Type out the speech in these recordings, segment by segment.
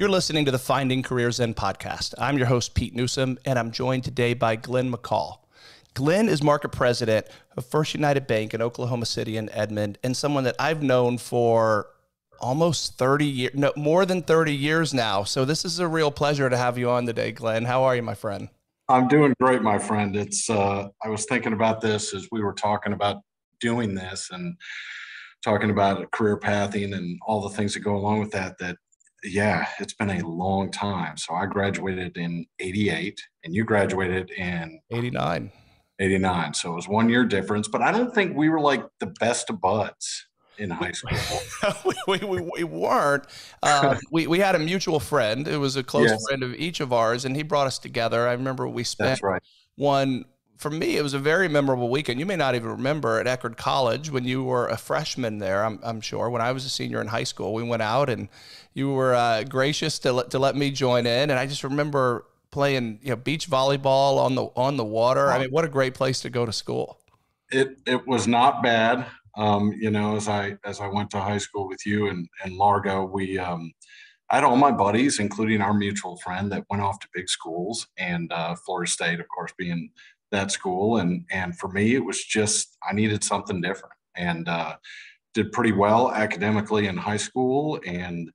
You're listening to the Finding Career Zen podcast. I'm your host, Pete Newsome, and I'm joined today by Glenn McCall. Glenn is market president of First United Bank in Oklahoma City and Edmond, and someone that I've known for almost 30 years, no, more than 30 years now. So this is a real pleasure to have you on today, Glenn. How are you, my friend? I'm doing great, my friend. I was thinking about this as we were talking about doing this and talking about career pathing and all the things that go along with that, yeah, it's been a long time. So I graduated in 88 and you graduated in 89. 89. So it was 1 year difference, but I don't think we were like the best of buds in high school. we weren't. We had a mutual friend. It was a close friend of each of ours, and he brought us together. I remember we spent one, for me, it was a very memorable weekend. You may not even remember, at Eckerd College when you were a freshman there, I'm sure. When I was a senior in high school, we went out and you were gracious to let me join in. And I just remember playing, you know, beach volleyball on the water. Wow. I mean, what a great place to go to school. It was not bad. You know, as I went to high school with you and Largo, I had all my buddies, including our mutual friend that went off to big schools, and Florida State, of course, being that school. And for me, it was just, I needed something different, and did pretty well academically in high school, and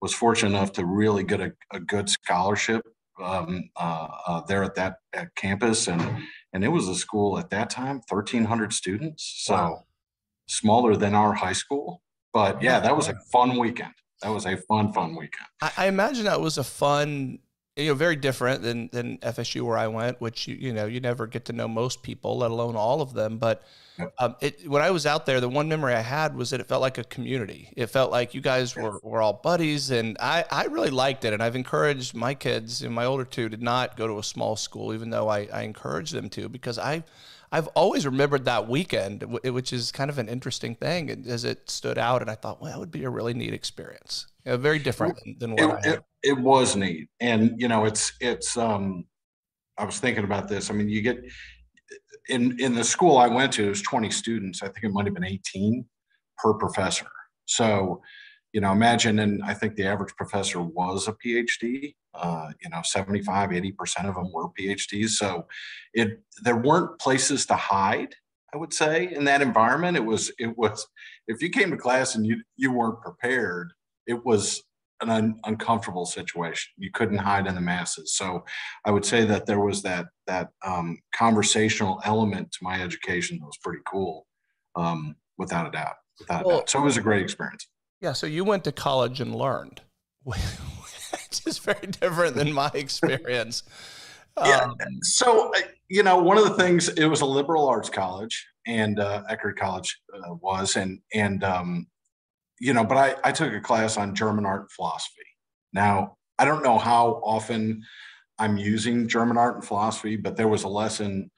was fortunate enough to really get a good scholarship there at campus. And it was a school at that time, 1,300 students. So wow. Smaller than our high school. But yeah, that was a fun weekend. That was a fun weekend. I imagine that was a fun, you know, very different than FSU where I went, which, you know, you never get to know most people, let alone all of them. But when I was out there, the one memory I had was that it felt like a community. It felt like you guys were all buddies, and I really liked it. And I've encouraged my kids, and my older two did not go to a small school, even though I encouraged them to, because I've always remembered that weekend, which is kind of an interesting thing as it stood out. And I thought, well, that would be a really neat experience. You know, very different than what I had. It was neat. And, you know, I was thinking about this. I mean, you get in the school I went to, it was 20 students. I think it might've been 18 per professor. So, you know, imagine, and I think the average professor was a PhD, you know, 75, 80% of them were PhDs. So there weren't places to hide, I would say, in that environment. It was, if you came to class and you weren't prepared, it was an uncomfortable situation. You couldn't hide in the masses. So I would say that there was that conversational element to my education that was pretty cool, without a doubt. So it was a great experience. Yeah. So you went to college and learned, which is very different than my experience. So, you know, one of the things, it was a liberal arts college, and Eckerd College was, you know, but I took a class on German art and philosophy. Now, I don't know how often I'm using German art and philosophy, but there was a lesson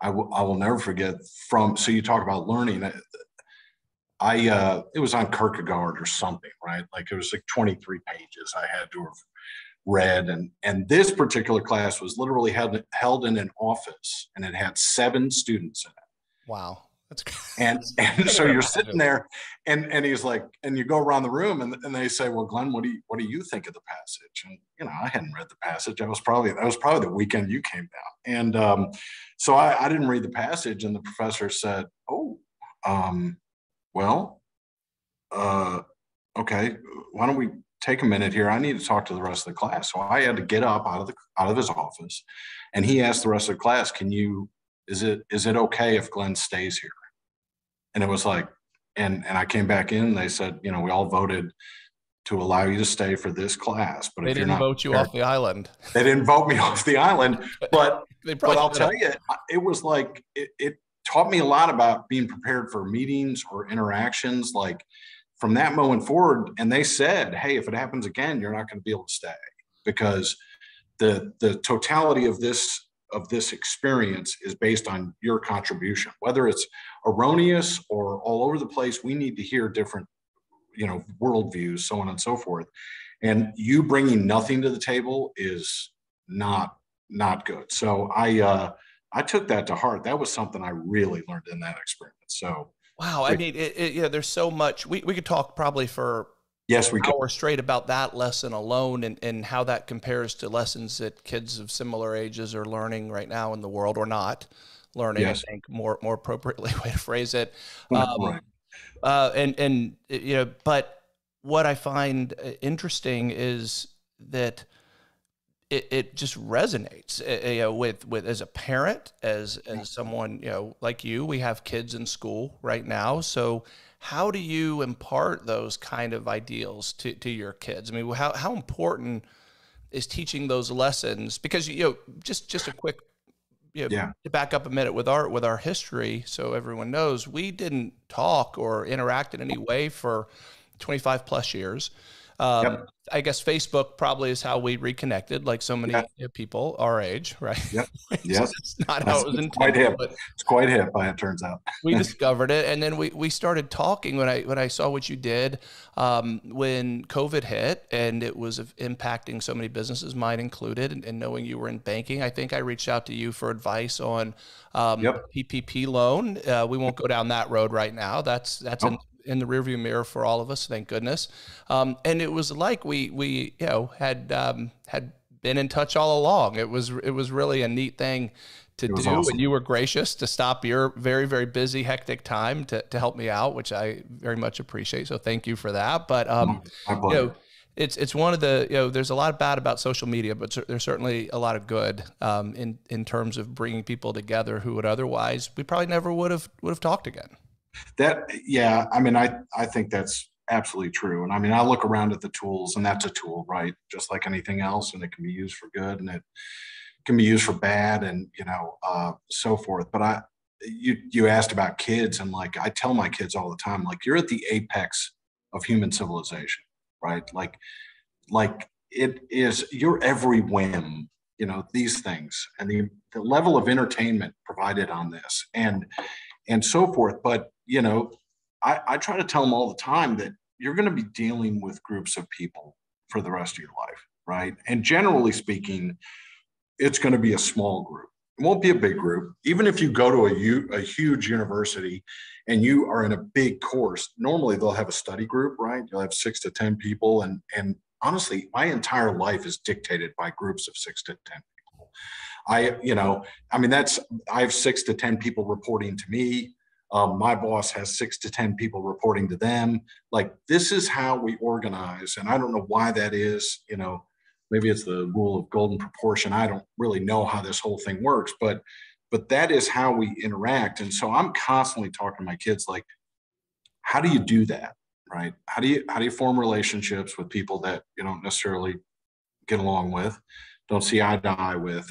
I will never forget from, so you talk about learning. It was on Kierkegaard or something, right? Like it was like 23 pages I had to have read. And this particular class was literally held in an office, and it had 7 students in it. Wow. And so you're sitting there, and he's like, and you go around the room, and they say, well, Glenn, what do you think of the passage? And, you know, I hadn't read the passage. That was probably the weekend you came down. And so I didn't read the passage, and the professor said, okay, why don't we take a minute here? I need to talk to the rest of the class. So I had to get up out of his office, and he asked the rest of the class, is it okay if Glenn stays here? And it was like, and I came back in, and they said, you know, we all voted to allow you to stay for this class, but if you're not prepared, they didn't vote you off the island. They didn't vote me off the island, but I'll tell you, it was like, it taught me a lot about being prepared for meetings or interactions. Like from that moment forward, and they said, hey, if it happens again, you're not going to be able to stay, because the totality of this experience is based on your contribution, whether it's erroneous or all over the place. We need to hear different, you know, worldviews, so on and so forth. And you bringing nothing to the table is not good. So I took that to heart. That was something I really learned in that experience. So, wow. I mean, there's so much, we could talk probably for Yes, we could. Hour straight about that lesson alone, and how that compares to lessons that kids of similar ages are learning right now in the world, or not learning. Yes. I think more appropriately way to phrase it. Right. And you know, but what I find interesting is that it just resonates, you know, with as a parent, as someone, you know, like you, we have kids in school right now. So how do you impart those kind of ideals to your kids? I mean, how important is teaching those lessons? Because, you know, just a quick, you know, yeah, to back up a minute with our history, so everyone knows, we didn't talk or interact in any way for 25 plus years. Yep. I guess Facebook probably is how we reconnected, like so many, yeah, people our age, right? Yep. Yes. It's not how it was intended. It's quite hip, it turns out. We discovered it, and then we started talking when I saw what you did when COVID hit, and it was impacting so many businesses, mine included, and knowing you were in banking, I think I reached out to you for advice on yep, PPP loan. We won't go down that road right now. That's nope, in the rearview mirror for all of us, thank goodness. And it was like we you know had been in touch all along. It was really a neat thing to do, awesome, and you were gracious to stop your very, very busy, hectic time to help me out, which I very much appreciate. So thank you for that. But you know, it's one of the, you know, there's a lot of bad about social media, but there's certainly a lot of good in terms of bringing people together who would otherwise we probably never would have talked again. That, yeah, I mean, I think that's absolutely true. And I mean, I look around at the tools, and that's a tool, right? Just like anything else, and it can be used for good, and it can be used for bad, and, you know, so forth. But you asked about kids, and like, I tell my kids all the time, like, you're at the apex of human civilization, right? Like it is your every whim, you know, these things, and the level of entertainment provided on this, and so forth. But, you know, I try to tell them all the time that you're going to be dealing with groups of people for the rest of your life, right? And generally speaking, it's going to be a small group. It won't be a big group. Even if you go to a huge university and you are in a big course, normally they'll have a study group, right? You'll have 6 to 10 people. And honestly, my entire life is dictated by groups of 6 to 10 people. You know, I mean, I have 6 to 10 people reporting to me. My boss has 6 to 10 people reporting to them. Like, this is how we organize. And I don't know why that is, you know, maybe it's the rule of golden proportion. I don't really know how this whole thing works, but that is how we interact. And so I'm constantly talking to my kids, like, how do you do that? Right? How do you form relationships with people that you don't necessarily get along with, don't see eye to eye with,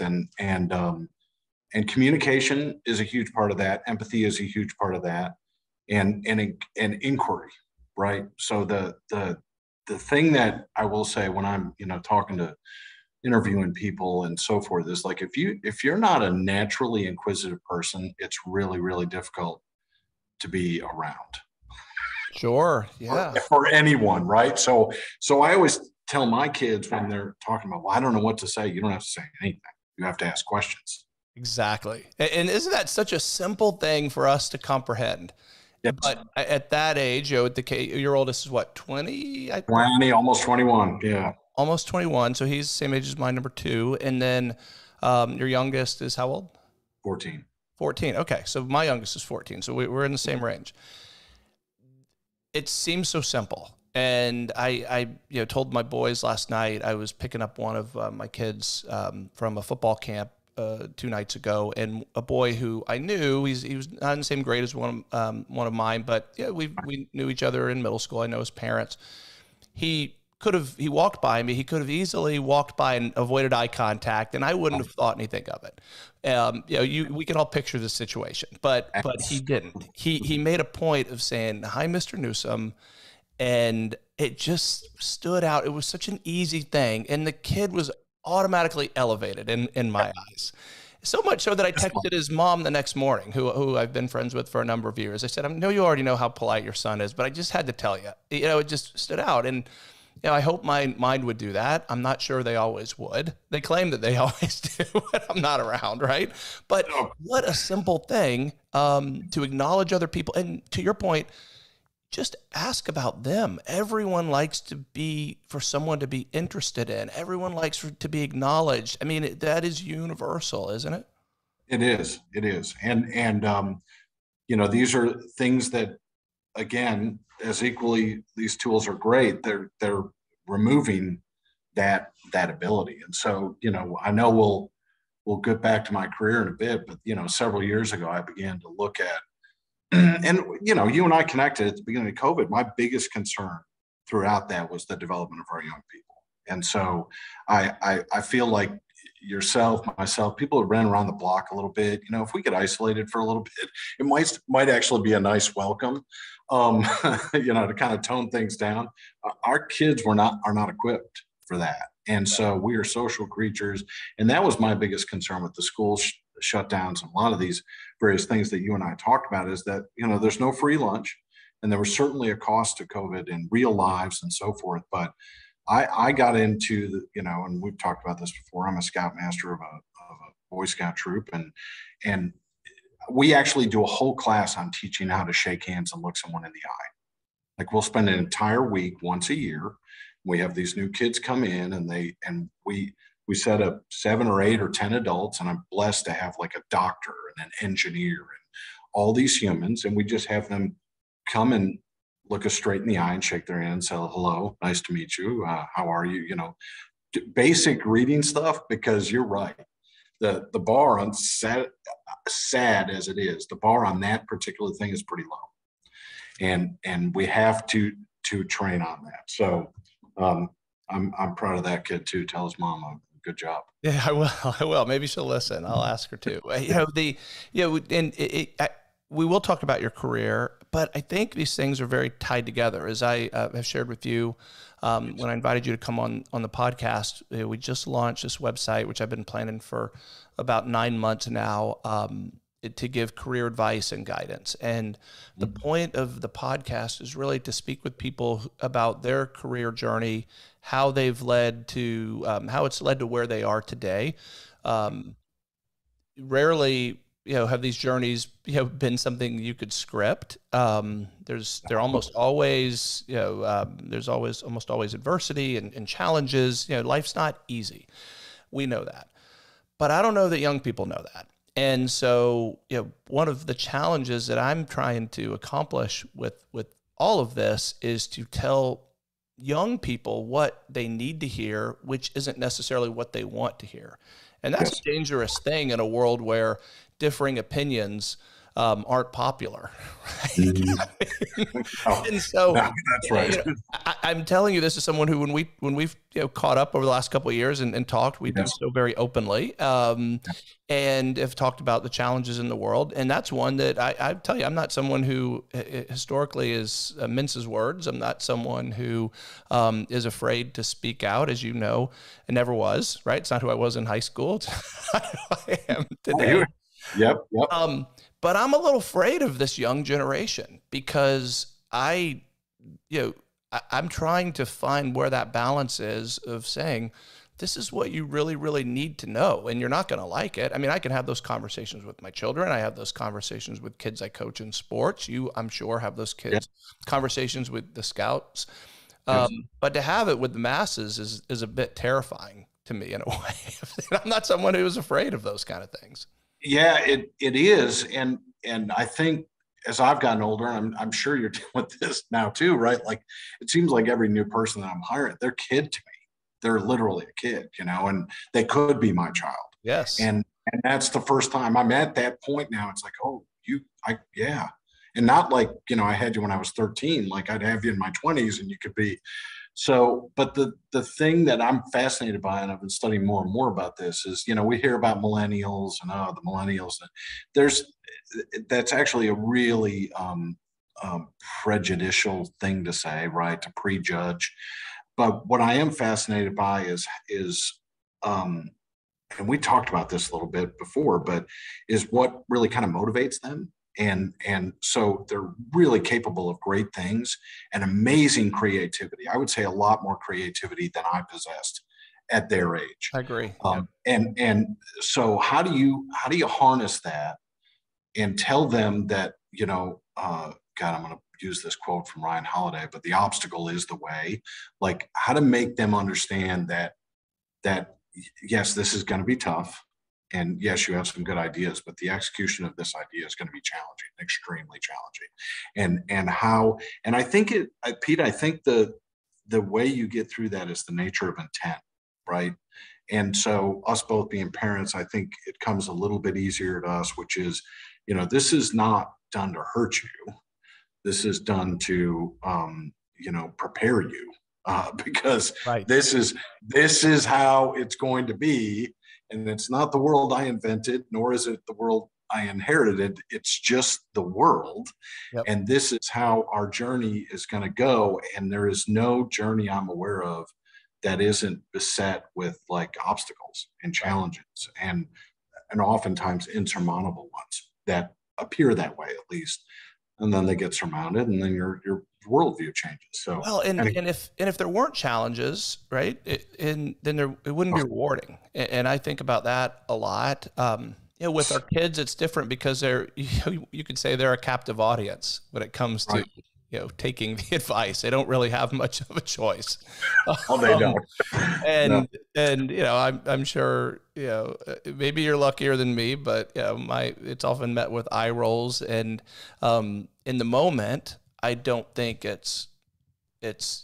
and communication is a huge part of that. Empathy is a huge part of that, and inquiry, right? So the thing that I will say when I'm, you know, talking to, interviewing people and so forth is like, if you're not a naturally inquisitive person, it's really, really difficult to be around. Sure. Yeah. For anyone, right? So I always tell my kids when they're talking about, well, I don't know what to say. You don't have to say anything. You have to ask questions. Exactly. And isn't that such a simple thing for us to comprehend? Yep. But at that age, you know, your oldest is what, 20? 20, almost 21. Yeah. Almost 21. So he's the same age as my number two. And then your youngest is how old? 14. 14. Okay. So my youngest is 14. So we're in the same range. It seems so simple. And I you know, told my boys last night, I was picking up one of my kids from a football camp 2 nights ago, and a boy who I knew, he was not in the same grade as one of mine, but yeah, we knew each other in middle school. I know his parents. He walked by me. He could have easily walked by and avoided eye contact, and I wouldn't have thought anything of it. You know, we can all picture the situation, but he didn't. He made a point of saying, "Hi, Mr. Newsome," and it just stood out. It was such an easy thing, and the kid was automatically elevated in my eyes. So much so that I texted his mom the next morning, who I've been friends with for a number of years. I said, "I know you already know how polite your son is, but I just had to tell you. You know, it just stood out." And you know, I hope my mind would do that. I'm not sure they always would. They claim that they always do when I'm not around, right? But what a simple thing to acknowledge other people. And to your point, just ask about them. Everyone likes to be, for someone to be interested in. Everyone likes to be acknowledged. I mean, that is universal, isn't it? It is. It is. And you know, these are things that, again, as equally, these tools are great. They're removing that ability. And so, you know, I know we'll get back to my career in a bit, but, you know, several years ago, I began to look at, and, you know, you and I connected at the beginning of COVID. My biggest concern throughout that was the development of our young people. And so I feel like yourself, myself, people who ran around the block a little bit, you know, if we get isolated for a little bit, it might actually be a nice welcome, you know, to kind of tone things down. Our kids are not equipped for that. And so we are social creatures. And that was my biggest concern with the school shutdowns and a lot of these various things that you and I talked about, is that, you know, there's no free lunch, and there was certainly a cost to COVID in real lives and so forth. But I got into the, you know, and we've talked about this before, I'm a scoutmaster of a Boy Scout troop, and we actually do a whole class on teaching how to shake hands and look someone in the eye. Like, we'll spend an entire week once a year. We have these new kids come in, and we set up 7 or 8 or 10 adults, and I'm blessed to have like a doctor and an engineer and all these humans. And we just have them come and look us straight in the eye and shake their hand and say, hello, nice to meet you. How are you? You know, basic greeting stuff, because you're right. The bar on sad as it is, the bar on that particular thing is pretty low. And we have to train on that. So, I'm proud of that kid too. Tell his mom good job. Yeah, I will. Maybe she'll listen. I'll ask her too. You know, we will talk about your career, but I think these things are very tied together. As I have shared with you, when I invited you to come on the podcast, we just launched this website, which I've been planning for about 9 months now, to give career advice and guidance. And the point of the podcast is really to speak with people about their career journey, how it's led to where they are today. Rarely, you know, have these journeys, you know, been something you could script. There's almost always adversity and challenges. You know, life's not easy. We know that, but I don't know that young people know that. And so, you know, one of the challenges that I'm trying to accomplish with all of this is to tell young people what they need to hear, which isn't necessarily what they want to hear. And that's a dangerous thing in a world where differing opinions aren't popular. Right? Mm-hmm. And so, no, that's right. You know, I'm telling you this as someone who, when we've you know, caught up over the last couple of years and talked, we do so very openly, and have talked about the challenges in the world. And that's one that I tell you, I'm not someone who historically minces words. I'm not someone who is afraid to speak out, as you know. I never was. Right? It's not who I was in high school. It's not who I am today. Oh, yep. But I'm a little afraid of this young generation, because I'm trying to find where that balance is of saying, this is what you really, really need to know, and you're not going to like it. I mean, I can have those conversations with my children. I have those conversations with kids I coach in sports. You, I'm sure, have those conversations with the scouts. But to have it with the masses is a bit terrifying to me in a way. I'm not someone who is afraid of those kind of things. Yeah, it is, and I think as I've gotten older, and I'm sure you're dealing with this now too, right? Like, it seems like every new person that I'm hiring, they're kid to me. They're literally a kid, you know, and they could be my child. Yes, and that's the first time I'm at that point now. It's like, oh, yeah, and not like, you know, I had you when I was 13. Like, I'd have you in my 20s, and you could be. So, but the thing that I'm fascinated by, and I've been studying more and more about this, is, you know, we hear about millennials and the millennials. That's actually a really prejudicial thing to say, right? To prejudge. But what I am fascinated by is and we talked about this a little bit before, but is what really kind of motivates them. And so they're really capable of great things and amazing creativity. I would say a lot more creativity than I possessed at their age. I agree. And so how do you harness that and tell them that, you know, God, I'm going to use this quote from Ryan Holiday, but the obstacle is the way, like how to make them understand that, yes, this is going to be tough. And yes, you have some good ideas, but the execution of this idea is going to be challenging, extremely challenging. And how, and I think it, Pete, I think the way you get through that is the nature of intent, right? And so us both being parents, I think it comes a little bit easier to us, which is, you know, this is not done to hurt you. This is done to, you know, prepare you because right. This is how it's going to be. And it's not the world I invented, nor is it the world I inherited. It's just the world. Yep. And this is how our journey is going to go. And there is no journey I'm aware of that isn't beset with like obstacles and challenges and oftentimes insurmountable ones that appear that way at least. And then they get surmounted and then your worldview changes. So, well, and if there weren't challenges, right. Then it wouldn't be rewarding. And I think about that a lot. You know, with our kids, it's different because they're, you could say they're a captive audience when it comes to, right. You know, taking the advice. They don't really have much of a choice. Oh, they don't. And you know, I'm sure, you know, maybe you're luckier than me, but you know, it's often met with eye rolls. And in the moment, I don't think it's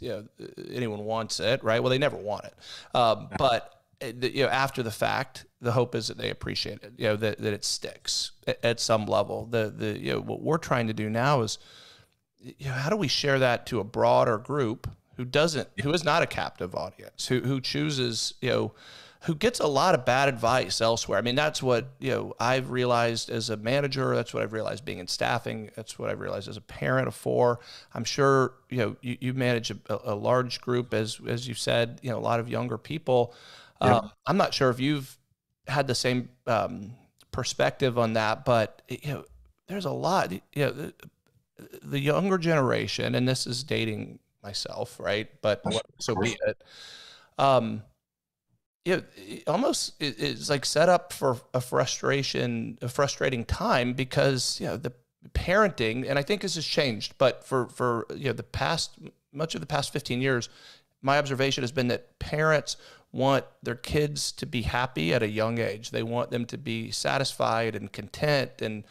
you know, anyone wants it, right? Well, they never want it. But you know, after the fact, the hope is that they appreciate it. You know, that it sticks at some level. The you know, what we're trying to do now is, you know, how do we share that to a broader group who is not a captive audience, who chooses, you know, who gets a lot of bad advice elsewhere. I mean, that's what, you know, I've realized as a manager, that's what I've realized being in staffing. That's what I've realized as a parent of four. I'm sure, you know, you manage a large group, as you said, you know, a lot of younger people. Yeah. I'm not sure if you've had the same perspective on that, but you know, there's a lot, you know, the younger generation, and this is dating myself, right? But so be it. It almost is like set up for a frustrating time because, you know, the parenting, and I think this has changed, but for you know, much of the past 15 years, my observation has been that parents want their kids to be happy at a young age. They want them to be satisfied and content and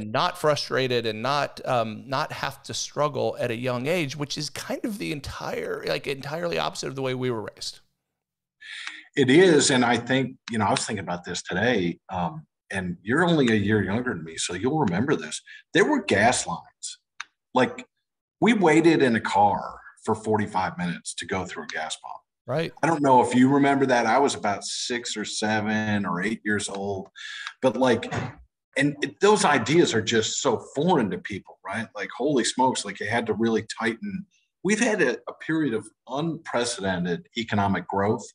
not frustrated and not have to struggle at a young age, which is kind of the entirely opposite of the way we were raised. It is. And I think, you know, I was thinking about this today, and you're only a year younger than me, so you'll remember this. There were gas lines. Like, we waited in a car for 45 minutes to go through a gas pump. Right. I don't know if you remember that. I was about 6 or 7 or 8 years old, but like, and those ideas are just so foreign to people, right? Like, holy smokes, like it had to really tighten. We've had a period of unprecedented economic growth.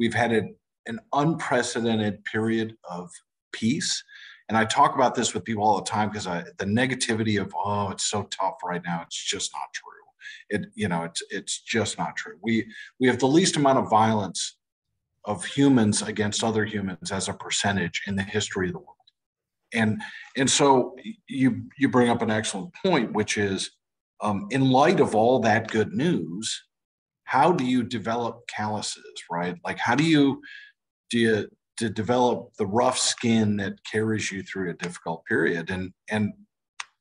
We've had an unprecedented period of peace. And I talk about this with people all the time because the negativity of, oh, it's so tough right now. It's just not true. You know, it's just not true. We have the least amount of violence of humans against other humans as a percentage in the history of the world. And so you bring up an excellent point, which is in light of all that good news, how do you develop calluses, right? Like, how do you develop the rough skin that carries you through a difficult period? And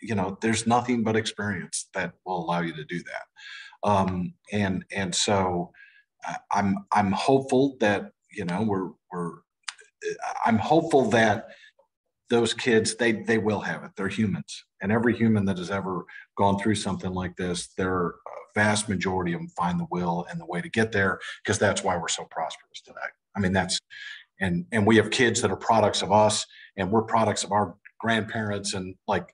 you know, there's nothing but experience that will allow you to do that. And so I'm hopeful that, you know, I'm hopeful that those kids, they will have it. They're humans, and every human that has ever gone through something like this, their vast majority of them find the will and the way to get there, because that's why we're so prosperous today. I mean, and we have kids that are products of us, and we're products of our grandparents, and like,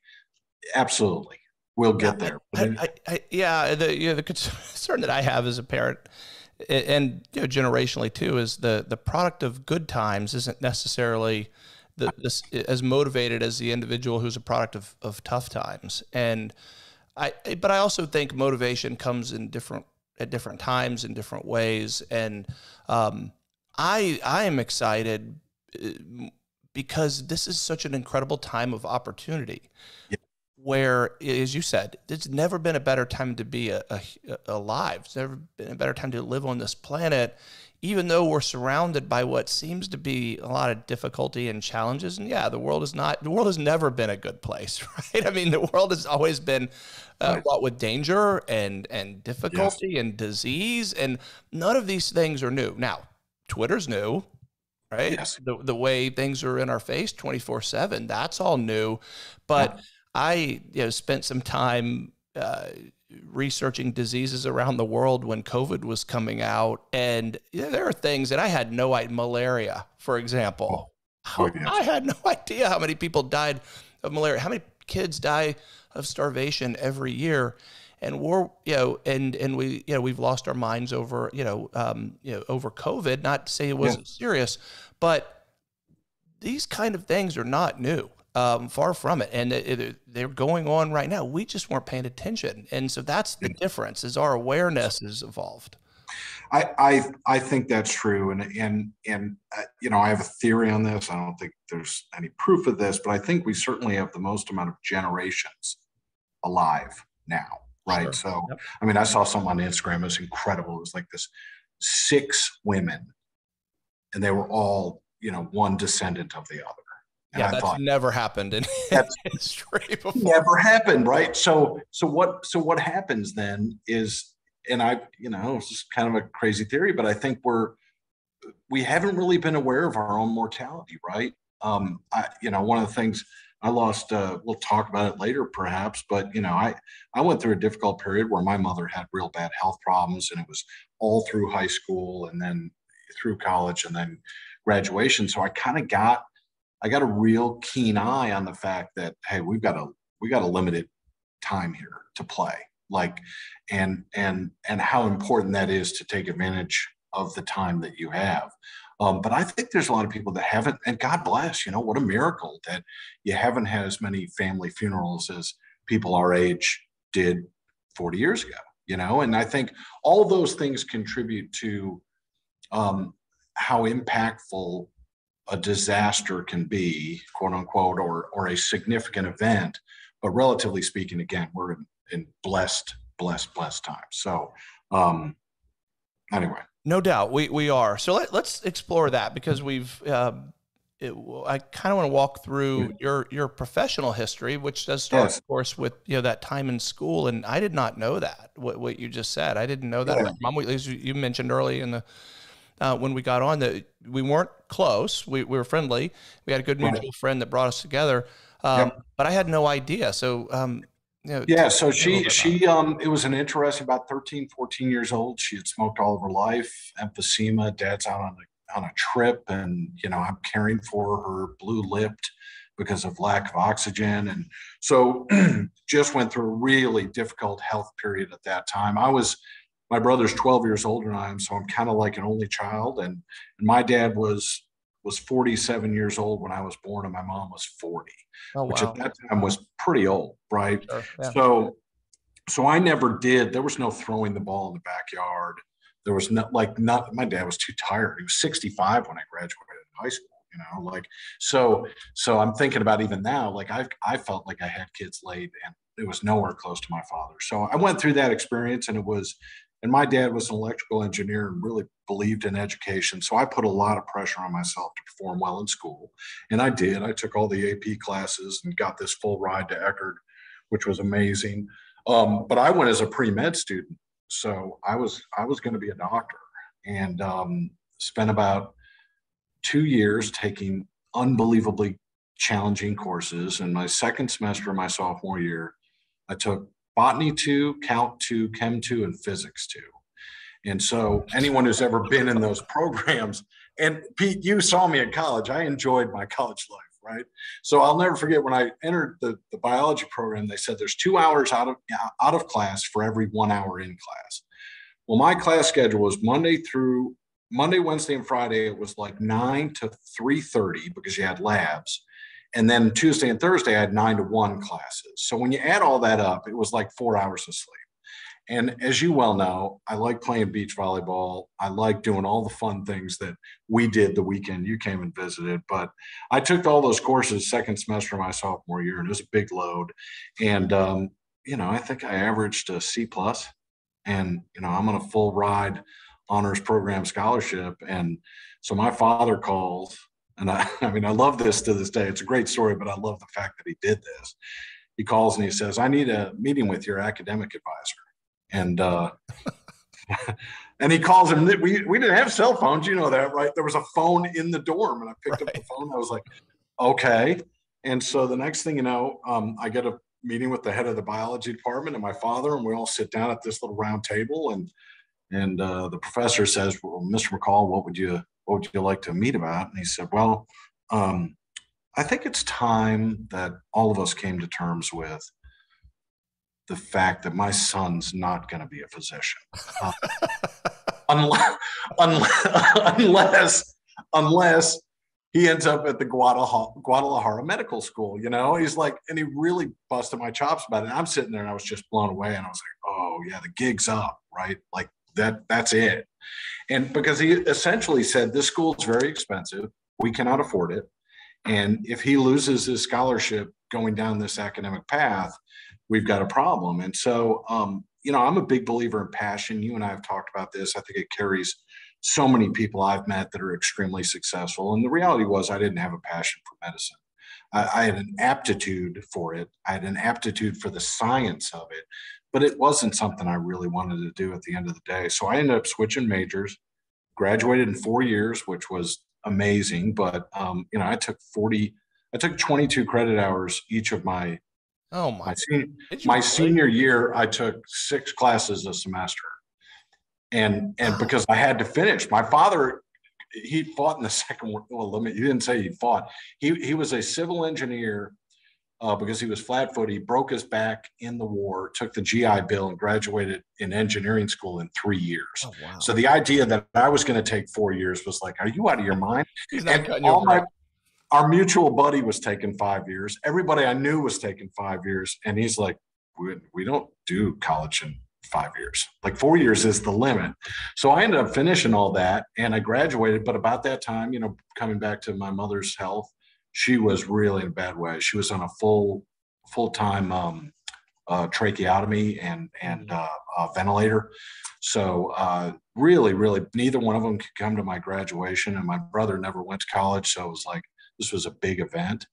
absolutely, we'll get there. The concern that I have as a parent, and you know, generationally too, is the product of good times isn't necessarily as motivated as the individual who's a product of tough times. And but I also think motivation comes in at different times in different ways. And I am excited because this is such an incredible time of opportunity. Yeah. where, as you said, it's never been a better time to be alive. It's never been a better time to live on this planet, even though we're surrounded by what seems to be a lot of difficulty and challenges. And yeah, the world has never been a good place, right? I mean, the world has always been wrought with danger and difficulty and disease, and none of these things are new. Now, Twitter's new, right? Yes. The way things are in our face 24/7, that's all new. But I spent some time researching diseases around the world when COVID was coming out. And there are things that I had no idea, malaria, for example. I had no idea how many people died of malaria, how many kids die of starvation every year. And we're, we've lost our minds over, over COVID, not to say it wasn't serious, but these kind of things are not new. Far from it. And they're going on right now. We just weren't paying attention. And so that's the difference, is our awareness has evolved. I think that's true. And I have a theory on this. I don't think there's any proof of this, but I think we certainly have the most amount of generations alive now. Right. Sure. So, I mean, I saw something on Instagram. It was incredible. It was like this 6 women, and they were all, one descendant of the other. And yeah, that's never happened in history before. Never happened, right? So what happens then is, and it's just kind of a crazy theory, but I think we haven't really been aware of our own mortality, right? One of the things I lost, we'll talk about it later perhaps, but I went through a difficult period where my mother had real bad health problems, and it was all through high school and then through college and then graduation. So I kind of got a real keen eye on the fact that, hey, we've got a limited time here to play, and how important that is to take advantage of the time that you have. But I think there's a lot of people that haven't, and God bless, what a miracle that you haven't had as many family funerals as people our age did 40 years ago, and I think all those things contribute to how impactful a disaster can be, quote unquote, or a significant event. But relatively speaking, again, we're in blessed times. So anyway. No doubt we are. So let's explore that, because I kind of want to walk through your professional history, which does start, of course, with that time in school. And I did not know that, what you just said. I didn't know that. Yeah. Mom, as you mentioned early in the when we got on, we weren't close. We were friendly. We had a good mutual friend that brought us together, but I had no idea. So, so it was an interesting, about 13, 14 years old. She had smoked all of her life, emphysema. Dad's out on a trip, and, I'm caring for her, blue lipped because of lack of oxygen. And so just went through a really difficult health period at that time. My brother's 12 years older than I am, so I'm kind of like an only child. And my dad was 47 years old when I was born, and my mom was 40, which at that time was pretty old, right? Sure. Yeah. So I never did. There was no throwing the ball in the backyard. There was not. My dad was too tired. He was 65 when I graduated high school. So I'm thinking about even now. I felt like I had kids late, and it was nowhere close to my father. So I went through that experience, and and my dad was an electrical engineer and really believed in education. So I put a lot of pressure on myself to perform well in school. And I did. I took all the AP classes and got this full ride to Eckerd, which was amazing. But I went as a pre-med student. So I was going to be a doctor, and spent about 2 years taking unbelievably challenging courses. In my second semester of my sophomore year, I took Botany 2, Calc 2, Chem 2, and Physics 2. And so anyone who's ever been in those programs, and Pete, you saw me in college. I enjoyed my college life, right? So I'll never forget when I entered the biology program, they said there's 2 hours out of class for every 1 hour in class. Well, my class schedule was Monday, Wednesday, and Friday. It was like 9 to 3:30 because you had labs. And then Tuesday and Thursday, I had 9 to 1 classes. So when you add all that up, it was like 4 hours of sleep. And as you well know, I like playing beach volleyball. I like doing all the fun things that we did the weekend you came and visited. But I took all those courses second semester of my sophomore year, and it was a big load. And, you know, I think I averaged a C+, and, you know, I'm on a full ride honors program scholarship. And so my father calls, and I mean, I love this to this day. It's a great story, but I love the fact that he did this. He calls and he says, I need a meeting with your academic advisor. And and he calls him. We didn't have cell phones, you know that, right? There was a phone in the dorm, and I picked up the phone. I was like, okay. And so the next thing you know, I get a meeting with the head of the biology department and my father, and we all sit down at this little round table. And the professor says, well, Mr. McCall, what would you like to meet about? And he said, well, I think it's time that all of us came to terms with the fact that my son's not going to be a physician, unless he ends up at the Guadalajara Medical School. You know, he's like, and he really busted my chops about it. And I'm sitting there and I was just blown away, and I was like, oh yeah, the gig's up, right? Like that's it. And because he essentially said, this school is very expensive, we cannot afford it, and if he loses his scholarship going down this academic path, we've got a problem. And so, you know, I'm a big believer in passion. You and I have talked about this. I think it carries so many people I've met that are extremely successful. And the reality was I didn't have a passion for medicine. I had an aptitude for it. I had an aptitude for the science of it, but it wasn't something I really wanted to do at the end of the day. So I ended up switching majors, graduated in 4 years, which was amazing. But, you know, I took 22 credit hours each of my senior year. I took 6 classes a semester, and because I had to finish. My father, he fought in the Second World War. Well, he didn't say he fought. He was a civil engineer because he was flat-footed. He broke his back in the war, took the GI Bill, and graduated in engineering school in 3 years. Oh, wow. So the idea that I was going to take 4 years was like, are you out of your mind? Our mutual buddy was taking 5 years. Everybody I knew was taking 5 years. And he's like, we don't do college in 5 years. Like 4 years is the limit. So I ended up finishing all that and I graduated. But about that time, you know, coming back to my mother's health, she was really in a bad way. She was on a full-time tracheotomy and ventilator. So really, really, neither one of them could come to my graduation. And my brother never went to college. So it was like, this was a big event,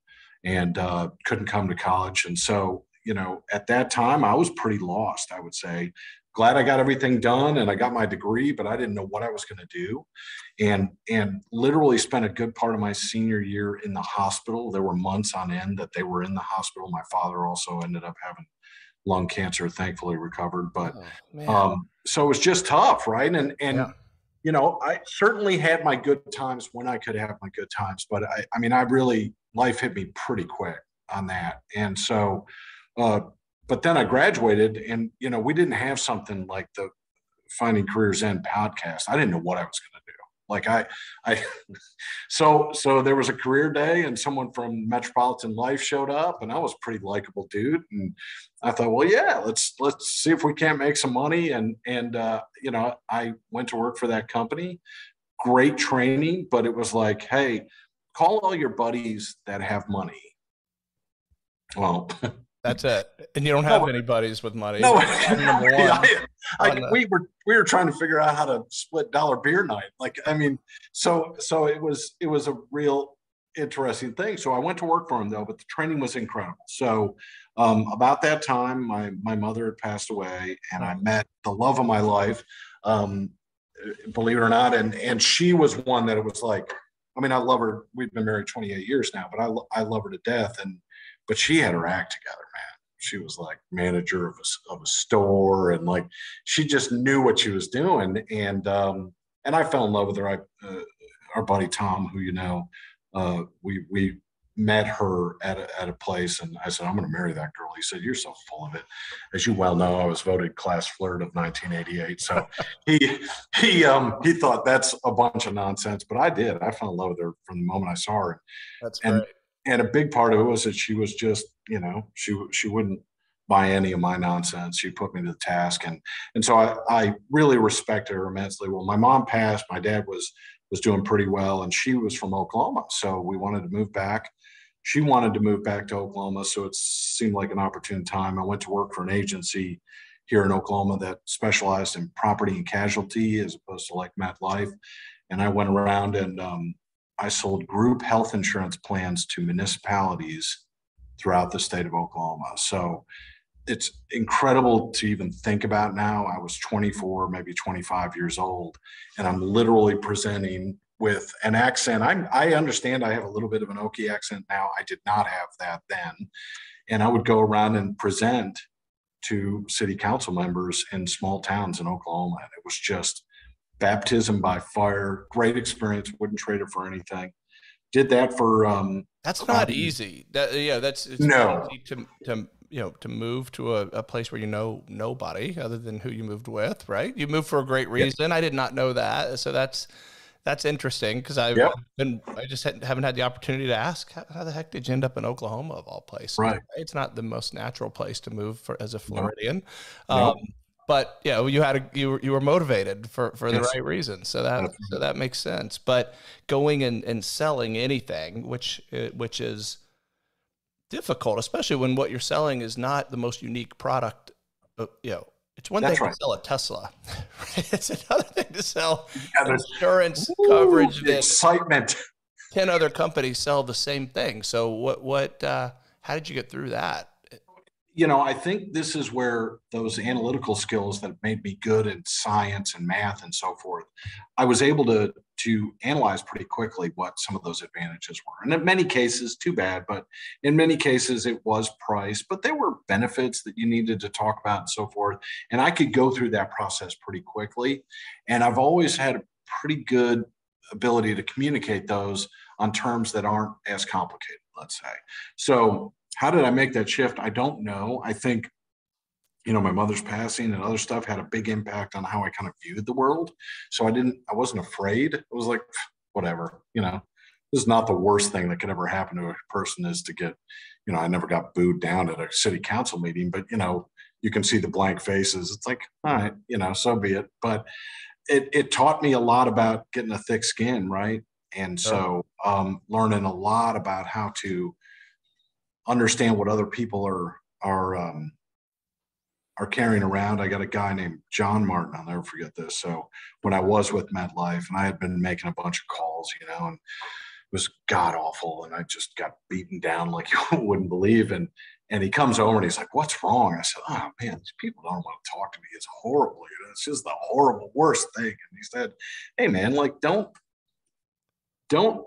and couldn't come to college. And so, you know, at that time I was pretty lost, I would say. Glad I got everything done and I got my degree, but I didn't know what I was going to do. And literally spent a good part of my senior year in the hospital. There were months on end that they were in the hospital. My father also ended up having lung cancer, thankfully recovered, but so it was just tough. Right. And, yeah. You know, I certainly had my good times when I could have my good times, but I mean, I really, life hit me pretty quick on that. And so, but then I graduated and, you know, we didn't have something like the Finding Career's End podcast. I didn't know what I was going to do. Like so there was a career day and someone from Metropolitan Life showed up, and I was a pretty likable dude. And I thought, well, yeah, let's see if we can't make some money. And you know, I went to work for that company, great training, but it was like, hey, call all your buddies that have money. Well, that's it. And you don't have any buddies with money. No, we were trying to figure out how to split dollar beer night. Like, I mean, so it was a real interesting thing. So I went to work for him though, but the training was incredible. So about that time, my mother had passed away, and I met the love of my life, believe it or not. And she was one that it was like, I mean, I love her. We've been married 28 years now, but I love her to death. But she had her act together, man. She was like manager of a store, and like she just knew what she was doing. And I fell in love with her. Our buddy Tom, who you know, we met her at a place, and I said, I'm going to marry that girl. He said, you're so full of it. As you well know, I was voted class flirt of 1988. So he thought that's a bunch of nonsense, but I did. I fell in love with her from the moment I saw her. That's great. And a big part of it was that she was just, you know, she wouldn't buy any of my nonsense. She put me to the task. And so I really respected her immensely. Well, my mom passed, my dad was doing pretty well, and she was from Oklahoma. So we wanted to move back. She wanted to move back to Oklahoma. So it seemed like an opportune time. I went to work for an agency here in Oklahoma that specialized in property and casualty as opposed to like MetLife. And I went around and I sold group health insurance plans to municipalities throughout the state of Oklahoma. So it's incredible to even think about now. I was 24, maybe 25 years old, and I'm literally presenting with an accent. I understand I have a little bit of an Okie accent now. I did not have that then. And I would go around and present to city council members in small towns in Oklahoma. And it was just baptism by fire, great experience, wouldn't trade it for anything. Did that for that's not easy. It's no easy to move to a place where you know nobody other than who you moved with, right? You moved for a great reason. Yeah. I did not know that, so that's interesting because I just haven't had the opportunity to ask how the heck did you end up in Oklahoma of all places? Right, it's not the most natural place to move for as a Floridian. No. But yeah, you were motivated for the right reason, so that makes sense. But going and selling anything, which is difficult, especially when what you're selling is not the most unique product. You know, it's one thing to sell a Tesla, right? It's another thing to sell insurance coverage. The excitement. 10 other companies sell the same thing. So how did you get through that? You know, I think this is where those analytical skills that made me good in science and math and so forth, I was able to analyze pretty quickly what some of those advantages were. And in many cases, too bad, but in many cases it was price, but there were benefits that you needed to talk about and so forth. And I could go through that process pretty quickly. And I've always had a pretty good ability to communicate those on terms that aren't as complicated, let's say. So how did I make that shift? I don't know. I think, you know, my mother's passing and other stuff had a big impact on how I kind of viewed the world. So I wasn't afraid. I was like, whatever, you know, this is not the worst thing that could ever happen to a person is to get, you know, I never got booed down at a city council meeting, but you know, you can see the blank faces. It's like, all right, you know, so be it. But it taught me a lot about getting a thick skin, right? And so learning a lot about how to understand what other people are carrying around. I got a guy named John Martin. I'll never forget this. So when I was with MetLife and I had been making a bunch of calls, you know, and it was god awful. And I just got beaten down like you wouldn't believe. And he comes over and he's like, "What's wrong?" I said, "Oh man, these people don't want to talk to me. It's horrible. You know, it's just the horrible worst thing." And he said, "Hey man, like don't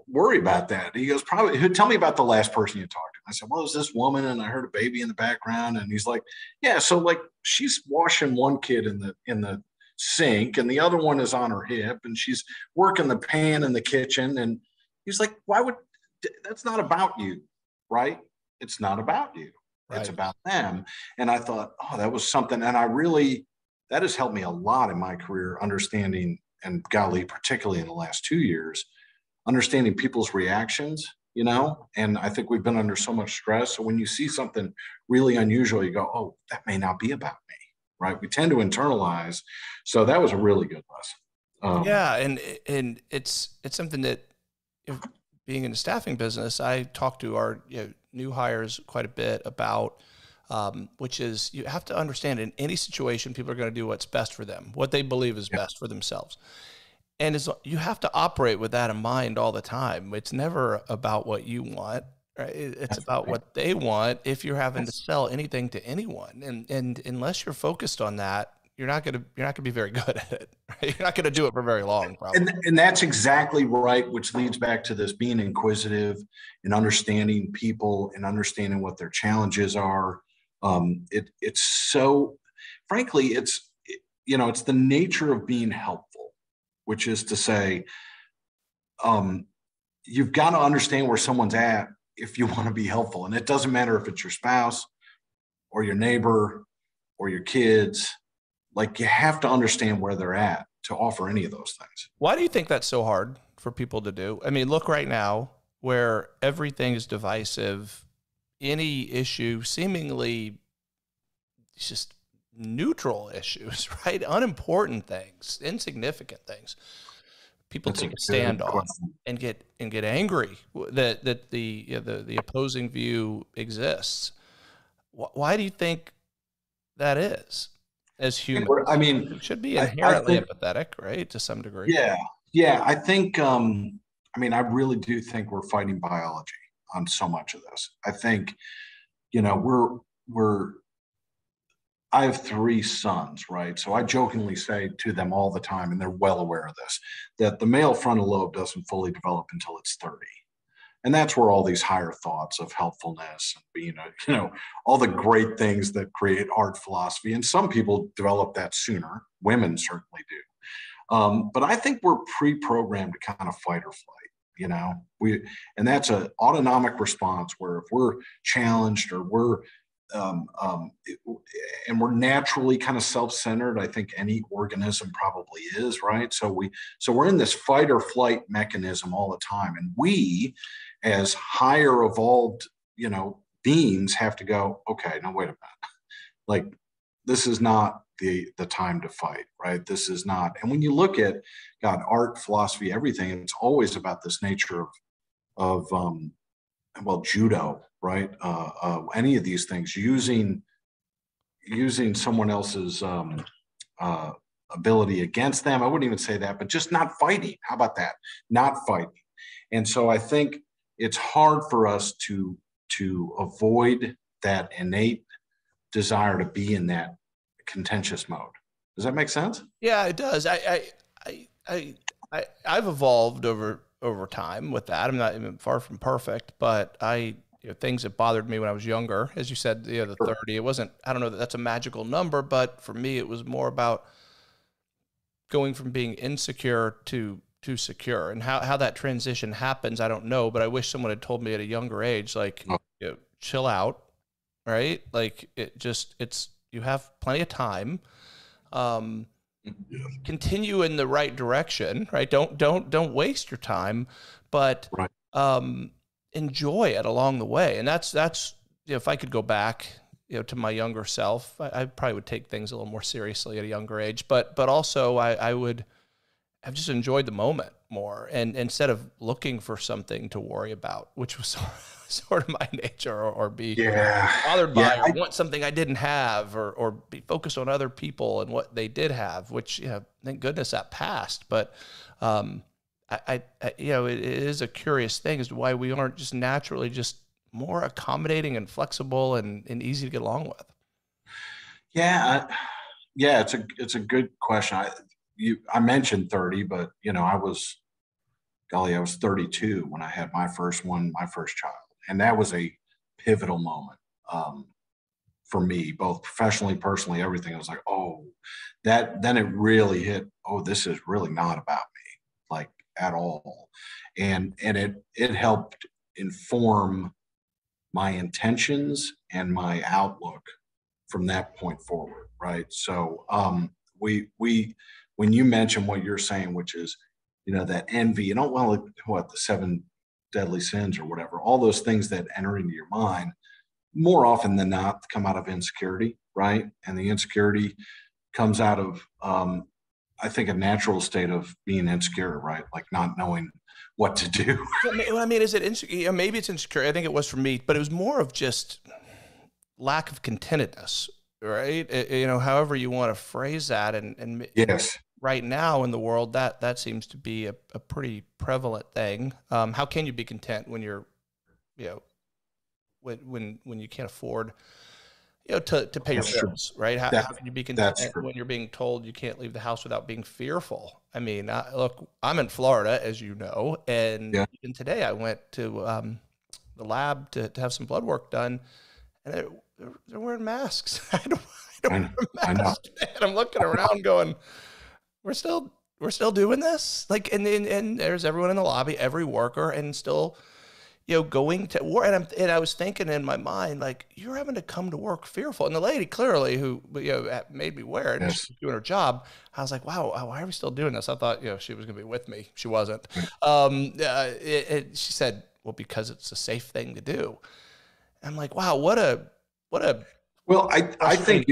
worry about that." He goes, "Probably tell me about the last person you talked to." I said, "Well, it was this woman and I heard a baby in the background." And he's like, "Yeah, so like she's washing one kid in the sink and the other one is on her hip and she's working the pan in the kitchen." And he's like, that's not about you, right? It's not about you. Right. It's about them. And I thought, oh, that was something. And that has helped me a lot in my career, understanding, and golly, particularly in the last 2 years, understanding people's reactions, you know, and I think we've been under so much stress. So when you see something really unusual, you go, oh, that may not be about me, right? We tend to internalize. So that was a really good lesson. Yeah. And it's something that, being in the staffing business, I talk to our new hires quite a bit about, which is you have to understand in any situation, people are going to do what's best for them, what they believe is best for themselves. And you have to operate with that in mind all the time. It's never about what you want, right? It's about what they want if you're having to sell anything to anyone. And unless you're focused on that, you're not gonna be very good at it. Right? You're not gonna do it for very long, probably. And that's exactly right, which leads back to this being inquisitive and understanding people and understanding what their challenges are. It's so, frankly, it's the nature of being helpful, which is to say, you've got to understand where someone's at if you want to be helpful. And it doesn't matter if it's your spouse or your neighbor or your kids, like you have to understand where they're at to offer any of those things. Why do you think that's so hard for people to do? I mean, look right now where everything is divisive, any issue seemingly just neutral issues, right? Unimportant things, insignificant things. People take a standoff and get angry that the opposing view exists. Why do you think that is? As humans, I mean, it should be inherently empathetic, right? To some degree. Yeah. I think. I mean, I really do think we're fighting biology on so much of this. I think, you know, we're. I have three sons, right? So I jokingly say to them all the time, and they're well aware of this, that the male frontal lobe doesn't fully develop until it's 30. And that's where all these higher thoughts of helpfulness and being, you know, all the great things that create art philosophy. And some people develop that sooner. Women certainly do. But I think we're pre-programmed to kind of fight or flight, you know, and that's an autonomic response where if we're challenged or we're, and we're naturally kind of self-centered. I think any organism probably is, right? So we're in this fight or flight mechanism all the time. And we, as higher evolved, you know, beings have to go, okay, now wait a minute. Like, this is not the time to fight, right? This is not. And when you look at, God, art, philosophy, everything, it's always about this nature of judo, right? Any of these things, using someone else's ability against them. I wouldn't even say that, but just not fighting. How about that? Not fighting. And so I think it's hard for us to avoid that innate desire to be in that contentious mode. Does that make sense? Yeah, it does. I've evolved over time with that. I'm not even far from perfect, but things that bothered me when I was younger, as you said, the 30, it wasn't, I don't know that that's a magical number, but for me, it was more about going from being insecure to secure, and how that transition happens. I don't know, but I wish someone had told me at a younger age, like, chill out, right? Like you have plenty of time. Continue in the right direction, right? Don't waste your time, but right. Enjoy it along the way. And that's if I could go back, to my younger self, I probably would take things a little more seriously at a younger age. But also I would have just enjoyed the moment more, and instead of looking for something to worry about, which was sort of my nature, or be bothered by, or want something I didn't have, or be focused on other people and what they did have, which, thank goodness that passed. But, it is a curious thing as to why we aren't just naturally just more accommodating and flexible and easy to get along with. Yeah. It's a good question. I mentioned 30, but I was 32 when I had my first child. And that was a pivotal moment for me, both professionally, personally, everything. I was like, then it really hit. Oh, this is really not about me, like at all. And it helped inform my intentions and my outlook from that point forward, right? So when you mention what you're saying, which is, that envy, the seven deadly sins or whatever, all those things that enter into your mind more often than not come out of insecurity, right? And the insecurity comes out of, I think, a natural state of being insecure, right? Like not knowing what to do. I mean, is it insecure? Maybe it's insecure. I think it was for me, but it was more of just lack of contentedness, right? However you want to phrase that. And yes. Right now in the world, that seems to be a pretty prevalent thing. How can you be content when you're, when you can't afford, to pay your bills, right? How can you be content when you're being told you can't leave the house without being fearful? I mean, look, I'm in Florida, as you know, and even today I went to the lab to have some blood work done, and they're wearing masks. I don't wear masks, and I'm looking around going, We're still doing this, like, and there's everyone in the lobby, every worker, and still, going to work. And I was thinking in my mind, like, you're having to come to work fearful. And the lady clearly who made me wear it, she was doing her job. I was like, wow, why are we still doing this? I thought she was gonna be with me. She wasn't. She said, well, because it's a safe thing to do. I'm like, wow, what a Well, I think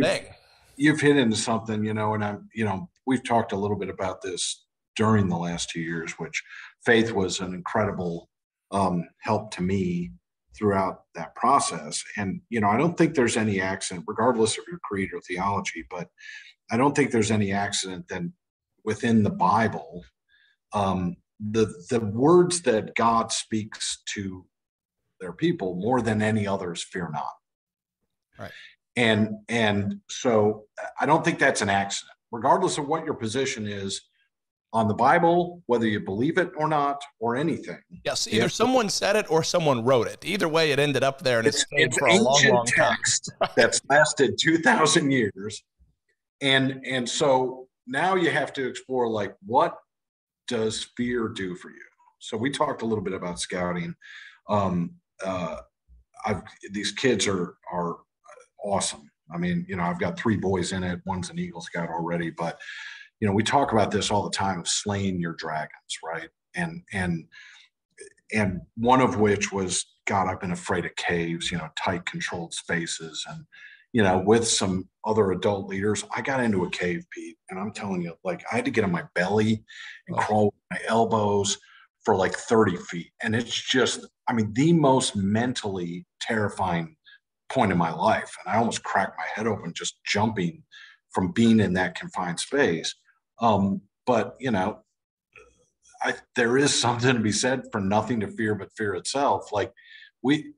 you've hit into something, you know, and I'm, you know, we've talked a little bit about this during the last 2 years, which faith was an incredible help to me throughout that process. And, you know, I don't think there's any accident, regardless of your creed or theology, but I don't think there's any accident that within the Bible, the words that God speaks to their people more than any others, fear not. Right. And so I don't think that's an accident, regardless of what your position is on the Bible, whether you believe it or not, or anything. Yes, either someone said it or someone wrote it. Either way, it ended up there, and it's stayed for a long, long text time. That's lasted 2,000 years. And so now you have to explore, like, what does fear do for you? So we talked a little bit about scouting. These kids are awesome. I mean, you know, I've got three boys in it. One's an Eagle Scout already, but you know, we talk about this all the time of slaying your dragons, right? And one of which was, God, I've been afraid of caves, you know, tight controlled spaces. And, you know, with some other adult leaders, I got into a cave, Pete, and I'm telling you, like, I had to get on my belly and crawl with my elbows for like 30 feet. And it's just, I mean, the most mentally terrifying point in my life. And I almost cracked my head open just jumping from being in that confined space. But, you know, there is something to be said for nothing to fear but fear itself. Like, we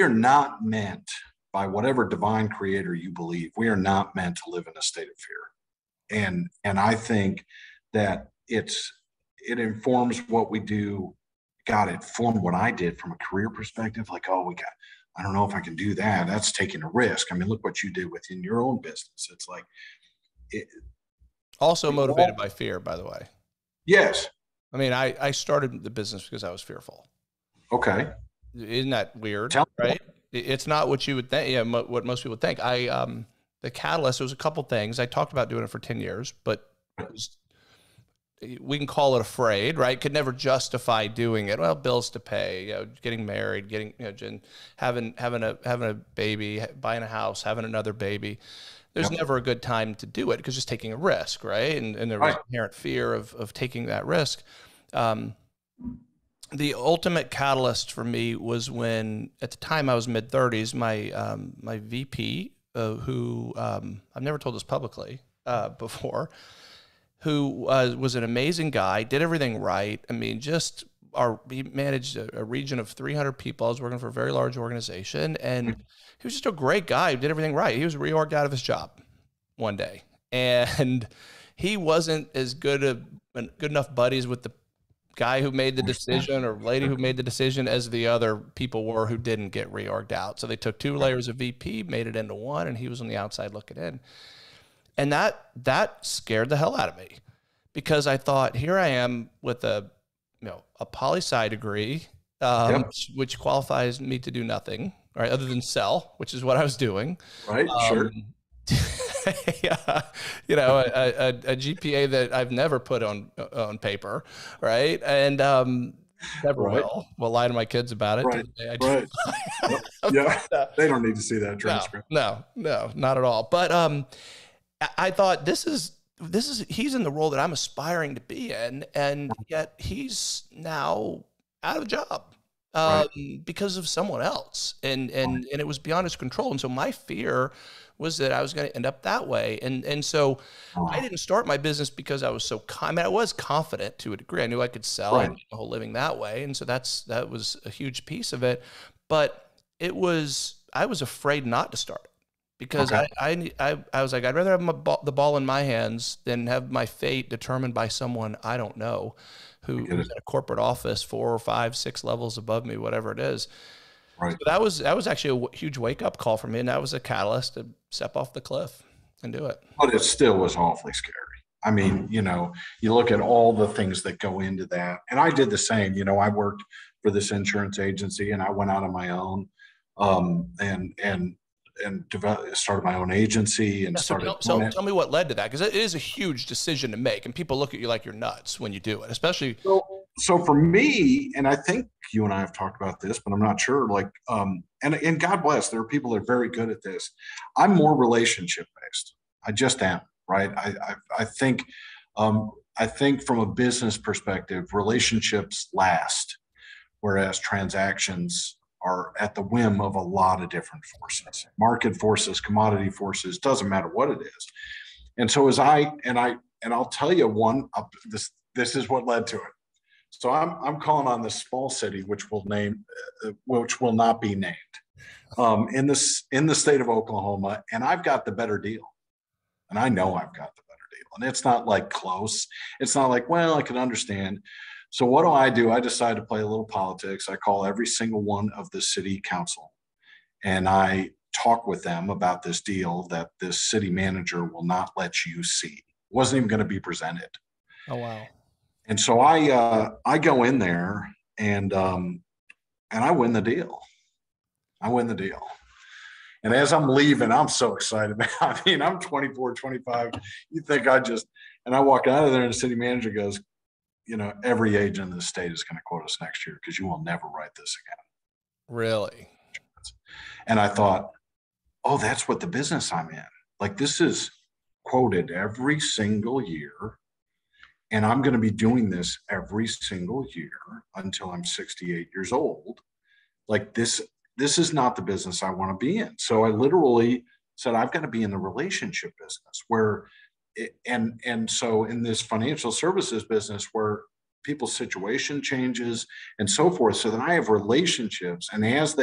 are not meant, by whatever divine creator you believe, we are not meant to live in a state of fear. And I think that it informs what we do. God, it formed what I did from a career perspective. Like, oh, I don't know if I can do that. That's taking a risk. I mean, look what you did within your own business. It's like, also motivated by fear, by the way. Yes. I mean, I started the business because I was fearful. Okay. Isn't that weird? Right? It's not what you would think. Yeah. What most people think. The catalyst was a couple things. I talked about doing it for 10 years, but it was, we can call it afraid, right? Could never justify doing it. Well, bills to pay, you know, getting married, getting, you know, having a baby, buying a house, having another baby. There's never a good time to do it because just taking a risk, right? And there was inherent fear of taking that risk. The ultimate catalyst for me was when, at the time I was mid-30s, my VP, who I've never told this publicly before, who was an amazing guy, did everything right. I mean, just he managed a region of 300 people. I was working for a very large organization, and he was just a great guy who did everything right. He was reorged out of his job one day, and he wasn't as good enough buddies with the guy who made the decision or lady who made the decision as the other people were who didn't get reorged out. So they took two layers of VP, made it into one, and he was on the outside looking in. And that scared the hell out of me, because I thought, here I am with a poli-sci degree, which qualifies me to do nothing, right, other than sell, which is what I was doing. Right, sure. Yeah, you know, a GPA that I've never put on paper, right, and never will. We'll lie to my kids about it. Right. They don't need to see that transcript. No, not at all. But I thought, this is he's in the role that I'm aspiring to be in, and yet he's now out of a job because of someone else, and it was beyond his control. And so my fear was that I was going to end up that way. And so I didn't start my business because I was so confident. I was confident to a degree. I knew I could sell and make a whole living that way. And so that was a huge piece of it, but I was afraid not to start it. Because I was like, I'd rather have the ball in my hands than have my fate determined by someone I don't know, who was in a corporate office 4 or 5, 6 levels above me, whatever it is. Right. So that was actually a huge wake up call for me, and that was a catalyst to step off the cliff and do it. But it still was awfully scary. I mean, you know, you look at all the things that go into that, and I did the same. You know, I worked for this insurance agency, and I went out on my own, and started my own agency and So tell me what led to that, because it is a huge decision to make, and people look at you like you're nuts when you do it, especially So for me, and I think you and I have talked about this, but I'm not sure, like, and God bless, there are people that are very good at this. I'm more relationship based. I just am, right? I think from a business perspective, relationships last, whereas transactions are at the whim of a lot of different forces, market forces, commodity forces, doesn't matter what it is. And so as I'll tell you one, this is what led to it. So I'm calling on this small city, which will not be named, in the state of Oklahoma, and I've got the better deal. And I know I've got the better deal. And it's not like close. It's not like, well, I can understand. So what do? I decide to play a little politics. I call every single one of the city council, and I talk with them about this deal that this city manager will not let you see. It wasn't even going to be presented. Oh, wow. And so I go in there and I win the deal. And as I'm leaving, I'm so excited. I mean, I'm 24, 25. And I walk out of there and the city manager goes, you know, every agent in the state is going to quote us next year because you will never write this again. Really? And I thought, oh, that's what the business I'm in. Like, this is quoted every single year. And I'm going to be doing this every single year until I'm 68 years old. Like, this is not the business I want to be in. So I literally said, I've got to be in the relationship business where, and so in this financial services business where people's situation changes and so forth. So then I have relationships, and as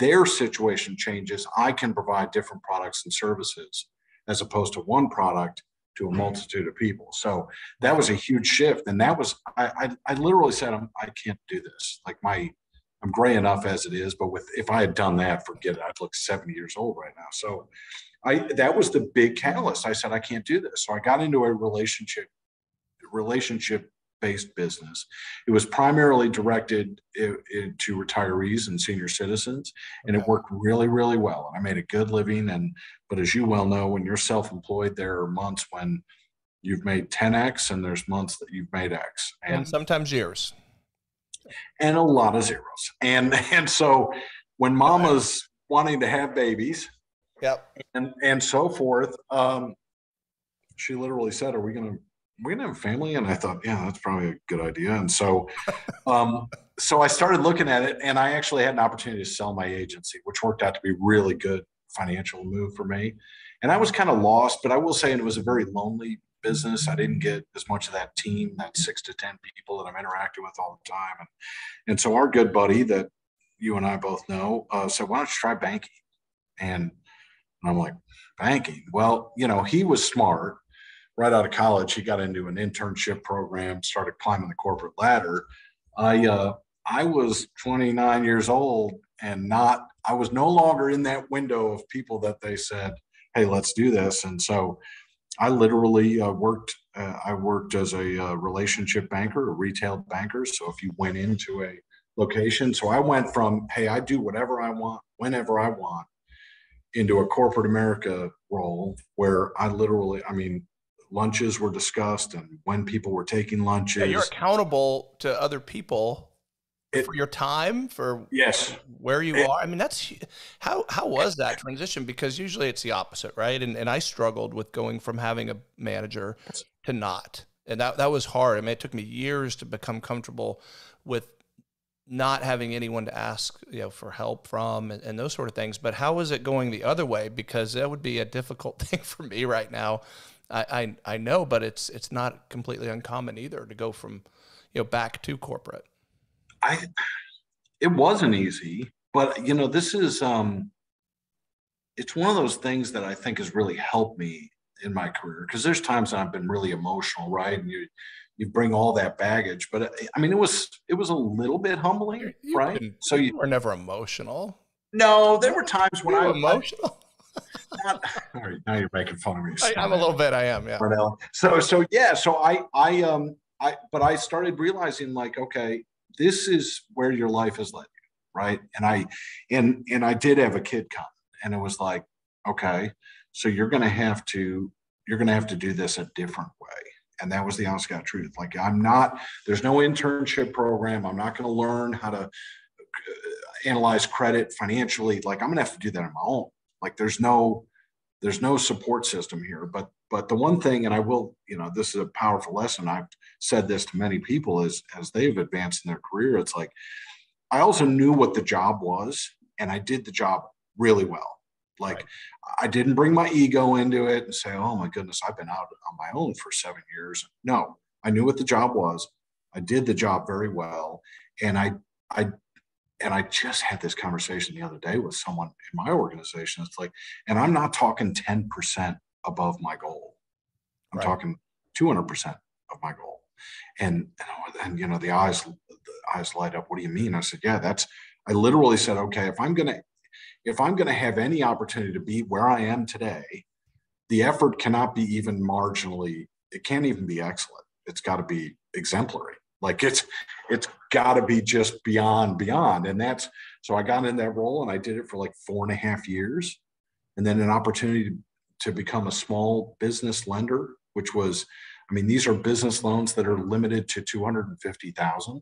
their situation changes, I can provide different products and services as opposed to one product to a multitude of people. So that was a huge shift. And that was, I literally said, I can't do this. Like, I'm gray enough as it is, but if I had done that, forget it, I'd look 70 years old right now. So that was the big catalyst. I said, I can't do this. So I got into a relationship-based business. It was primarily directed to retirees and senior citizens, and it worked really, really well. And I made a good living. But as you well know, when you're self-employed, there are months when you've made 10X and there's months that you've made X. And sometimes years. And a lot of zeros. And so when mama's wanting to have babies, and so forth, she literally said, are we going to, we're gonna have a family? And I thought, yeah, that's probably a good idea. And so, so I started looking at it, and I actually had an opportunity to sell my agency, which worked out to be really good financial move for me. And I was kind of lost, but I will say, and it was a very lonely business. I didn't get as much of that team, that 6 to 10 people that I'm interacting with all the time. And so our good buddy that you and I both know said, why don't you try banking? And I'm like, banking? Well, you know, he was smart. Right out of college, he got into an internship program, started climbing the corporate ladder. I was 29 years old and I was no longer in that window of people that they said, hey, let's do this. And so I literally worked as a relationship banker, a retail banker. So if you went into a location, so I went from, hey, I do whatever I want, whenever I want, into a corporate America role where I literally, lunches were discussed and when people were taking lunches. Yeah, you're accountable to other people for your time, for where you are. I mean, that's how was that transition? Because usually it's the opposite, right? And I struggled with going from having a manager to not. And that was hard. I mean, it took me years to become comfortable with not having anyone to ask, you know, for help from and those sort of things. But how is it going the other way? Because that would be a difficult thing for me right now. I know, but it's not completely uncommon either to go from, you know, back to corporate. It wasn't easy, but you know, this is, it's one of those things that I think has really helped me in my career. 'Cause there's times I've been really emotional, right? And you bring all that baggage, but I mean, it was a little bit humbling, right? So you were never emotional. No, there were times when I was emotional. All right, now you're making fun of me. I'm a little bit. I am, yeah. So yeah. So I started realizing, like, okay, this is where your life has led you, right? And I did have a kid come, and it was like, okay, so you're gonna have to do this a different way, And that was the honest God truth. Like, there's no internship program. I'm not going to learn how to analyze credit financially. Like, I'm going to have to do that on my own. Like, there's no support system here. But the one thing, and I will, this is a powerful lesson. I've said this to many people as they've advanced in their career. It's like, I also knew what the job was, and I did the job really well. Like, I didn't bring my ego into it and say, oh my goodness, I've been out on my own for 7 years. No, I knew what the job was. I did the job very well. And I just had this conversation the other day with someone in my organization. It's like, and I'm not talking 10% above my goal. I'm talking 200% of my goal. And the eyes light up. What do you mean? I said, yeah, I literally said, okay, if I'm going to have any opportunity to be where I am today, the effort cannot be even marginally, it can't even be excellent. It's got to be exemplary. Like it's got to be just beyond. And so I got in that role and I did it for like 4.5 years. And then an opportunity to become a small business lender, which was, these are business loans that are limited to $250,000.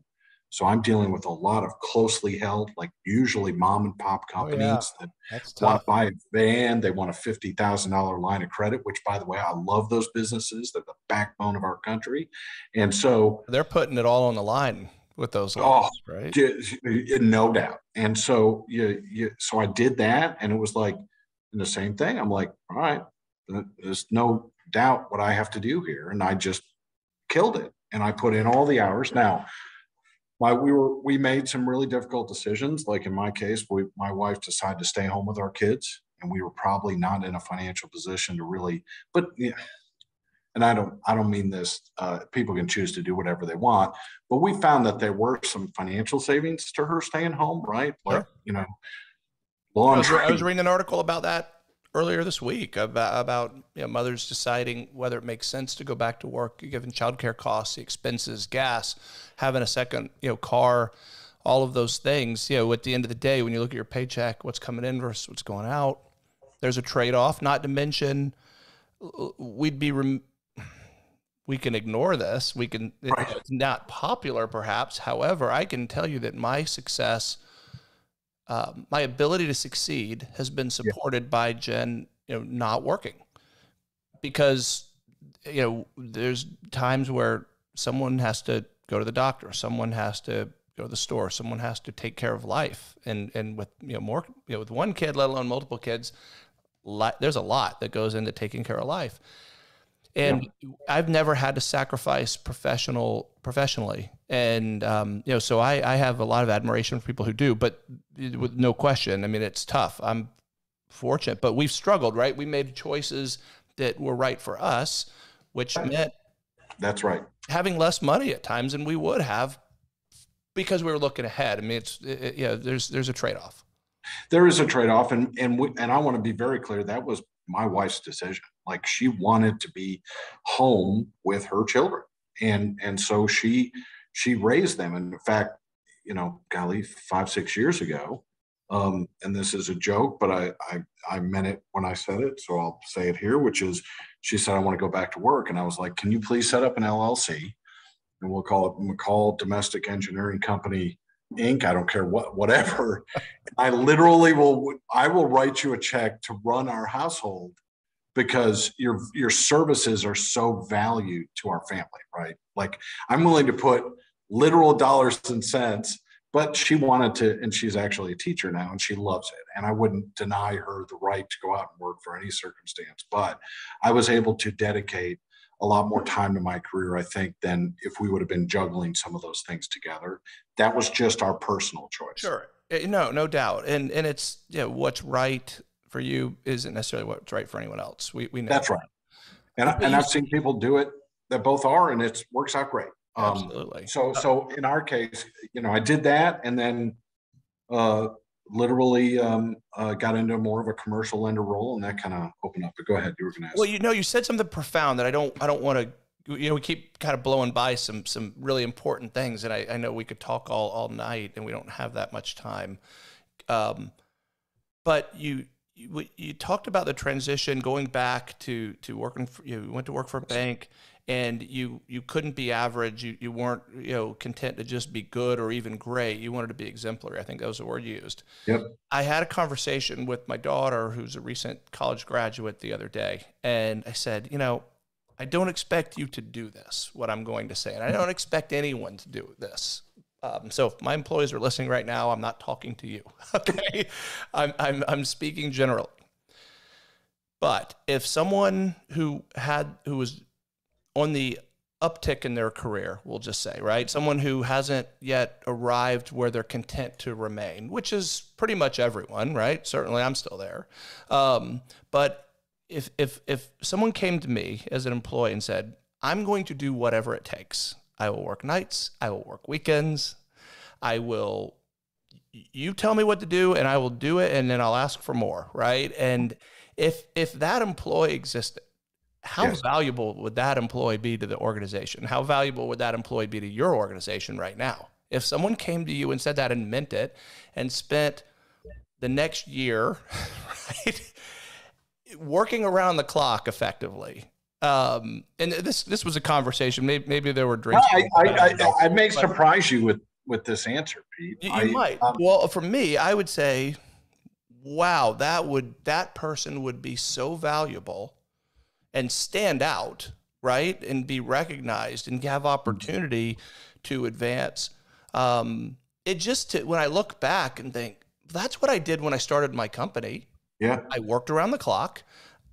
So I'm dealing with a lot of closely held, like usually mom and pop companies that want to buy a van. They want a $50,000 line of credit, which, by the way, I love those businesses. They're the backbone of our country. And so they're putting it all on the line with those loans, right? No doubt. And so so I did that, and it was like the same thing. I'm like, all right, there's no doubt what I have to do here. And I just killed it. And I put in all the hours. Now, we made some really difficult decisions. Like in my case, my wife decided to stay home with our kids, and we were probably not in a financial position to really, and I don't mean this, people can choose to do whatever they want, but we found that there were some financial savings to her staying home, right? Like, sure. I was reading an article about that earlier this week about mothers deciding whether it makes sense to go back to work, given childcare costs, the expenses, gas, having a second car, all of those things. At the end of the day, when you look at your paycheck, what's coming in versus what's going out, there's a trade-off. Not to mention, we can ignore this. We can. It's not popular, perhaps. However, I can tell you that my success. My ability to succeed has been supported by Jen, not working, because, there's times where someone has to go to the doctor, someone has to go to the store, someone has to take care of life. And with, with one kid, let alone multiple kids, there's a lot that goes into taking care of life. And I've never had to sacrifice professionally. And, so I have a lot of admiration for people who do, but with no question, it's tough. I'm fortunate, but we've struggled, right? We made choices that were right for us, which meant having less money at times than we would have because we were looking ahead. There's a trade-off. There is a trade-off. And I want to be very clear. That was my wife's decision. Like, she wanted to be home with her children. And so she raised them. And in fact, 5-6 years ago, and this is a joke, but I meant it when I said it. So I'll say it here, which is, she said, I want to go back to work. And I was like, can you please set up an LLC? And we'll call it McCall Domestic Engineering Company, Inc. I don't care whatever. I literally will write you a check to run our household, because your services are so valued to our family, right? Like, I'm willing to put literal dollars and cents, but she wanted to, and she's actually a teacher now and she loves it. And I wouldn't deny her the right to go out and work for any circumstance, but I was able to dedicate a lot more time to my career, I think, than if we would have been juggling some of those things together. That was just our personal choice. Sure. No doubt. And it's, what's right for you isn't necessarily what's right for anyone else. We know. That's right. And I've seen people do it that both are, and it works out great. Absolutely. So in our case, I did that, and then got into more of a commercial lender role, and that kind of opened up. But go ahead, you were going to ask. Well, you said something profound that I don't want to. We keep kind of blowing by some really important things, and I know we could talk all night, and we don't have that much time. But you talked about the transition, going back to working. You went to work for a bank, and you couldn't be average. You weren't, content to just be good or even great. You wanted to be exemplary. I think that was the word you used. Yep. I had a conversation with my daughter, who's a recent college graduate, the other day, and I said, I don't expect you to do this, what I'm going to say, and I don't expect anyone to do this. So if my employees are listening right now, I'm not talking to you. Okay. I'm speaking generally. But if someone who was on the uptick in their career, we'll just say, right? Someone who hasn't yet arrived where they're content to remain, which is pretty much everyone, right? Certainly I'm still there. But if someone came to me as an employee and said, I'm going to do whatever it takes. I will work nights. I will work weekends. You tell me what to do and I will do it. And then I'll ask for more. Right. And if that employee existed, how yes. valuable would that employee be to the organization? How valuable would that employee be to your organization right now? If someone came to you and said that and meant it and spent the next year, right, working around the clock effectively, and this was a conversation. Maybe there were drinks. I may surprise you with this answer, Pete. You might. Well, for me, I would say, wow, that person would be so valuable and stand out, right, and be recognized and have opportunity to advance. When I look back and think, that's what I did when I started my company. Yeah, I worked around the clock.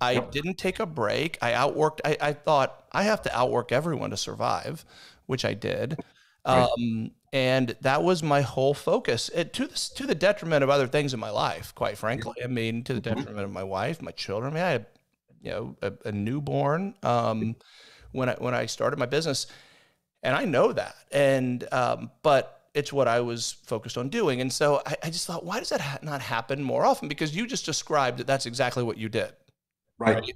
I yep. didn't take a break. I thought I have to outwork everyone to survive, which I did. Right. And that was my whole focus, to the detriment of other things in my life, quite frankly. I mean, to the detriment of my wife, my children. I mean, I had, a newborn, when I started my business, and I know that. And, but it's what I was focused on doing. And so I just thought, why does that not happen more often? Because you just described that that's exactly what you did. Right.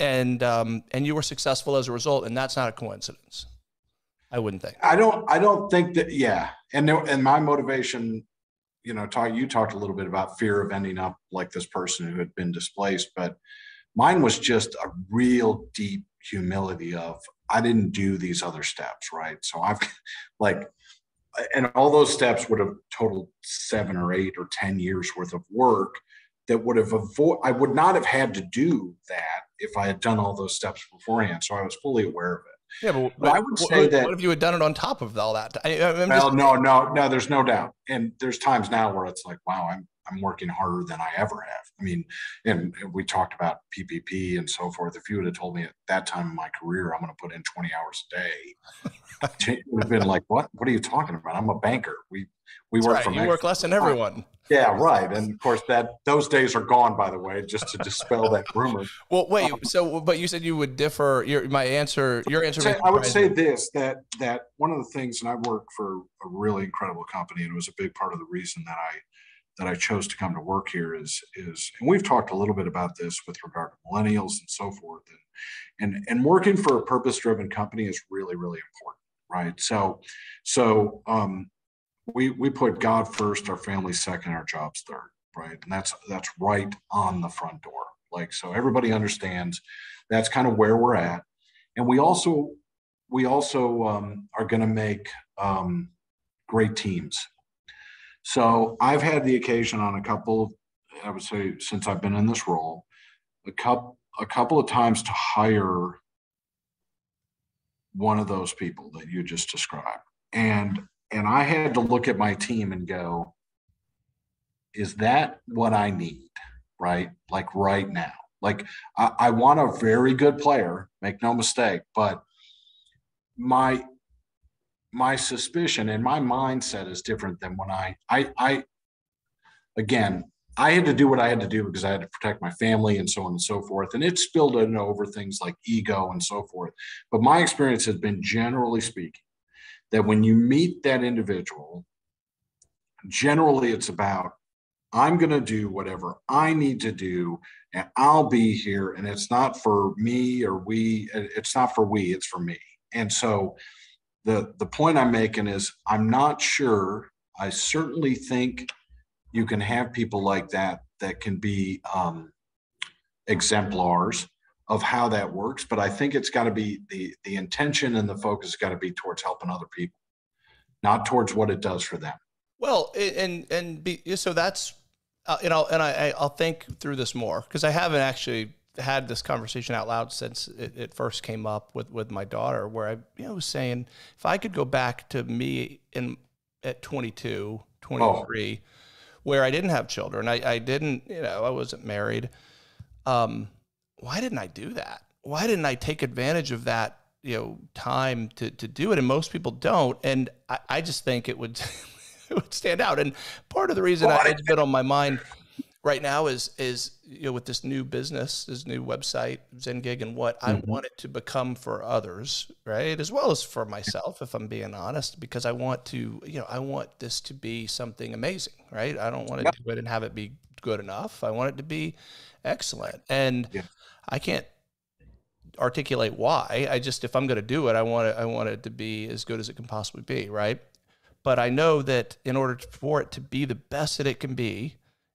Right. And you were successful as a result. And that's not a coincidence. I wouldn't think. I don't think that. Yeah. And my motivation, you talked a little bit about fear of ending up like this person who had been displaced, but mine was just a real deep humility of, I didn't do these other steps. Right. So I've and all those steps would have totaled 7 or 8 or 10 years worth of work. That would have I would not have had to do that if I had done all those steps beforehand. So I was fully aware of it. Yeah, but I would say that. What if you had done it on top of all that? No, there's no doubt. And there's times now where it's like, wow, I'm working harder than I ever have. I mean, and we talked about PPP and so forth. If you would have told me at that time in my career, I'm going to put in 20 hours a day, it would have been like, what? What are you talking about? I'm a banker. We work from. You work less than everyone. Yeah, right. And of course, those days are gone, by the way, just to dispel that rumor. Well, wait. But you said you would differ. Your answer. I would say this: that one of the things, and I worked for a really incredible company, and it was a big part of the reason that I chose to come to work here is, and we've talked a little bit about this with regard to millennials and so forth, and working for a purpose-driven company is really, really important, right? We put God first, our family second, our jobs third, right? And that's right on the front door. So everybody understands that's kind of where we're at. And we also are going to make great teams. So I've had the occasion on a couple, I would say since I've been in this role, a couple of times to hire one of those people that you just described. And I had to look at my team and go, is that what I need? Right? Right now. I want a very good player, make no mistake, but my suspicion and my mindset is different than when I had to do what I had to do because I had to protect my family and so on and so forth. And it spilled over things like ego and so forth. But my experience has been, generally speaking, that when you meet that individual, generally it's about, I'm going to do whatever I need to do and I'll be here. And it's not for me or we, it's for me. And so the point I'm making is, I'm not sure. I certainly think you can have people like that can be exemplars. of how that works, but I think it's got to be the intention and the focus has got to be towards helping other people, not towards what it does for them. Well, so that's, I'll think through this more, because I haven't actually had this conversation out loud since it first came up with my daughter, where I was saying, if I could go back to me at 22, 23, where I didn't have children, I didn't, I wasn't married. Why didn't I do that? Why didn't I take advantage of that, time to do it? And most people don't. And I just think it would, it would stand out. And part of the reason it's been on my mind right now is, with this new business, this new website, Zen Gig, and what I want it to become for others, right? As well as for myself, if I'm being honest, because I want to, I want this to be something amazing, right? I don't want to do it and have it be good enough. I want it to be excellent. And I can't articulate why. I just, if I'm going to do it, I want it to be as good as it can possibly be, right? But I know that in order for it to be the best that it can be,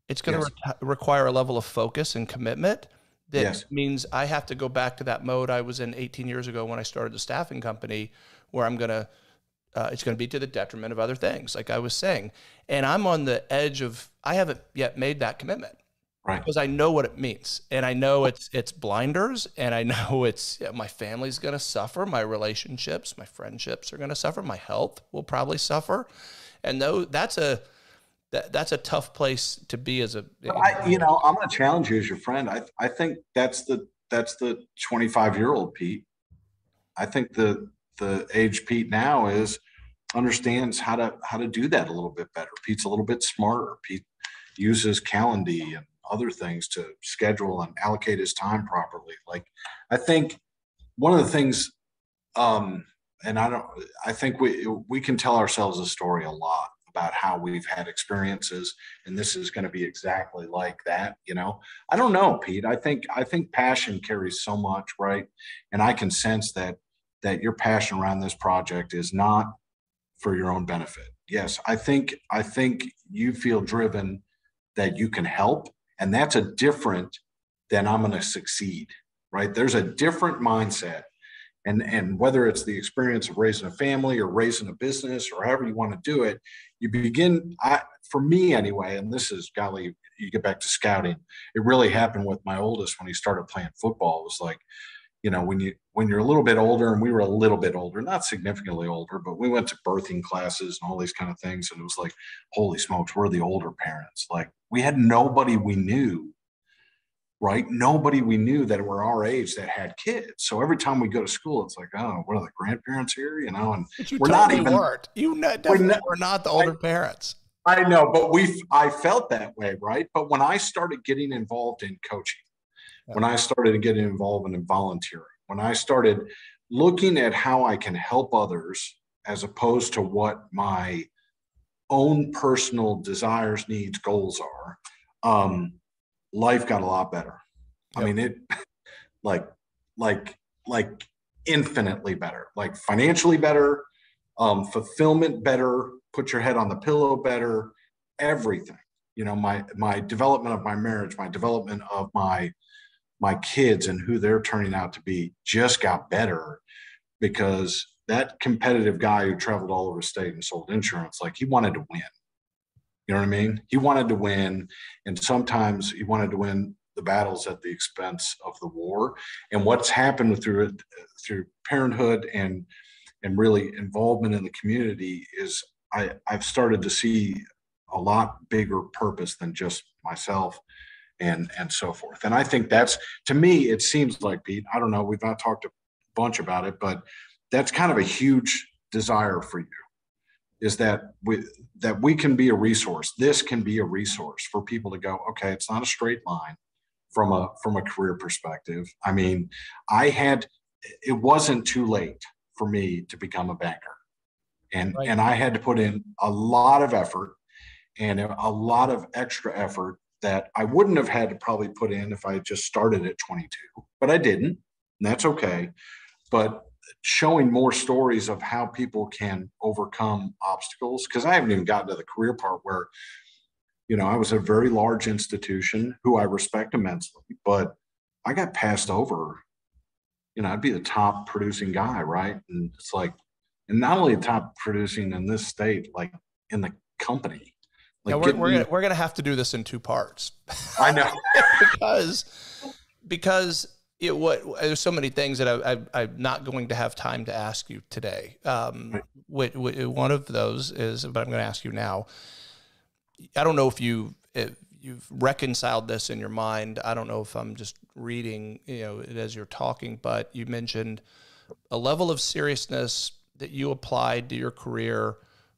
it's going to require a level of focus and commitment that means I have to go back to that mode I was in 18 years ago when I started the staffing company, where I'm going to, it's going to be to the detriment of other things, like I was saying. And I'm on the edge of, I haven't yet made that commitment, right? Because I know what it means. And I know it's blinders, and I know it's, my family's going to suffer. My relationships, my friendships are going to suffer. My health will probably suffer. And though that's a tough place to be as a, I'm going to challenge you as your friend. I think that's the 25-year-old Pete. I think the age Pete now is understands how to do that a little bit better. Pete's a little bit smarter. Pete uses Calendly and other things to schedule and allocate his time properly. Like, I think one of the things, I think we can tell ourselves a story a lot about how we've had experiences, and this is going to be exactly like that. I don't know, Pete. I think passion carries so much, right? And I can sense that your passion around this project is not for your own benefit. Yes, I think you feel driven that you can help, and that's a different than I'm going to succeed, right? There's a different mindset. And whether it's the experience of raising a family or raising a business or however you want to do it, you begin, for me anyway, and this is, golly, you get back to scouting. It really happened with my oldest when he started playing football. It was like, when you're a little bit older, and we were a little bit older, not significantly older, but we went to birthing classes and all these kind of things. And it was like, holy smokes, we're the older parents. Like, we had nobody we knew, right? Nobody we knew that were our age that had kids. So every time we go to school, it's like, oh, what are the grandparents here? And we're not even, we're not the older parents. I know, but I felt that way, right? But when I started getting involved in coaching, when I started getting involved in volunteering, when I started looking at how I can help others as opposed to what my own personal desires, needs, goals are, life got a lot better. Yep. I mean, it like infinitely better, like financially better, fulfillment better, put your head on the pillow better, everything. My development of my marriage, my development of my kids and who they're turning out to be just got better, because that competitive guy who traveled all over the state and sold insurance, like, he wanted to win. You know what I mean? He wanted to win, and sometimes he wanted to win the battles at the expense of the war. And what's happened through parenthood and really involvement in the community is I've started to see a lot bigger purpose than just myself and so forth. And I think that's, to me, it seems like, Pete, I don't know, we've not talked a bunch about it, but that's kind of a huge desire for you. Is that we can be a resource. This can be a resource for people to go, okay, it's not a straight line from a career perspective. I mean, it wasn't too late for me to become a banker. And I had to put in a lot of effort and a lot of extra effort that I wouldn't have had to probably put in if I had just started at 22, but I didn't, and that's okay. But showing more stories of how people can overcome obstacles, because I haven't even gotten to the career part where, I was at a very large institution who I respect immensely, but I got passed over. You know, I'd be the top producing guy, right? And it's like, and not only top producing in this state, like in the company. Like, yeah, we're gonna have to do this in two parts. I know. because it what there's so many things that I'm not going to have time to ask you today. One of those is, but I'm going to ask you now. I don't know if you've reconciled this in your mind. I don't know if I'm just reading, you know, it as you're talking, but you mentioned a level of seriousness that you applied to your career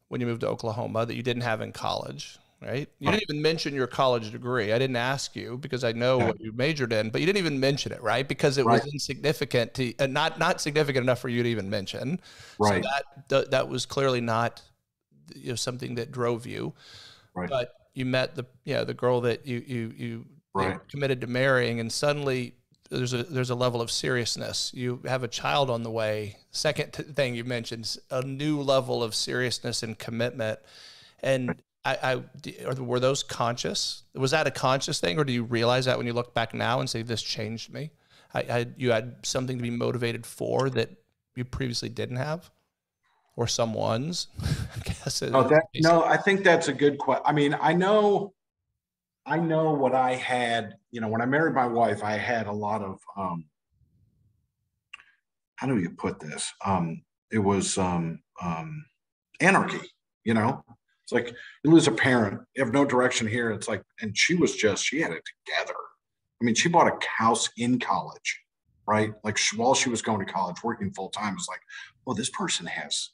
when you moved to Oklahoma that you didn't have in college, right? You didn't even mention your college degree. I didn't ask you because I know what you majored in, but you didn't even mention it, right? Because it was insignificant to, not significant enough for you to even mention. Right. So that was clearly not, you know, something that drove you. Right. But you met the, you know, the girl that you committed to marrying, and suddenly there's a level of seriousness. You have a child on the way. Second thing you mentioned, a new level of seriousness and commitment. And were those conscious? Was that a conscious thing, or do you realize that when you look back now and say, this changed me? You had something to be motivated for that you previously didn't have? Or someone's, I guess. No, I think that's a good question. I mean, I know what I had, you know, when I married my wife, I had a lot of, how do you put this? It was anarchy, you know? It's like, you lose a parent, you have no direction here. It's like, and she had it together. I mean, she bought a house in college, right? Like, while she was going to college, working full time, it's like, well, this person has,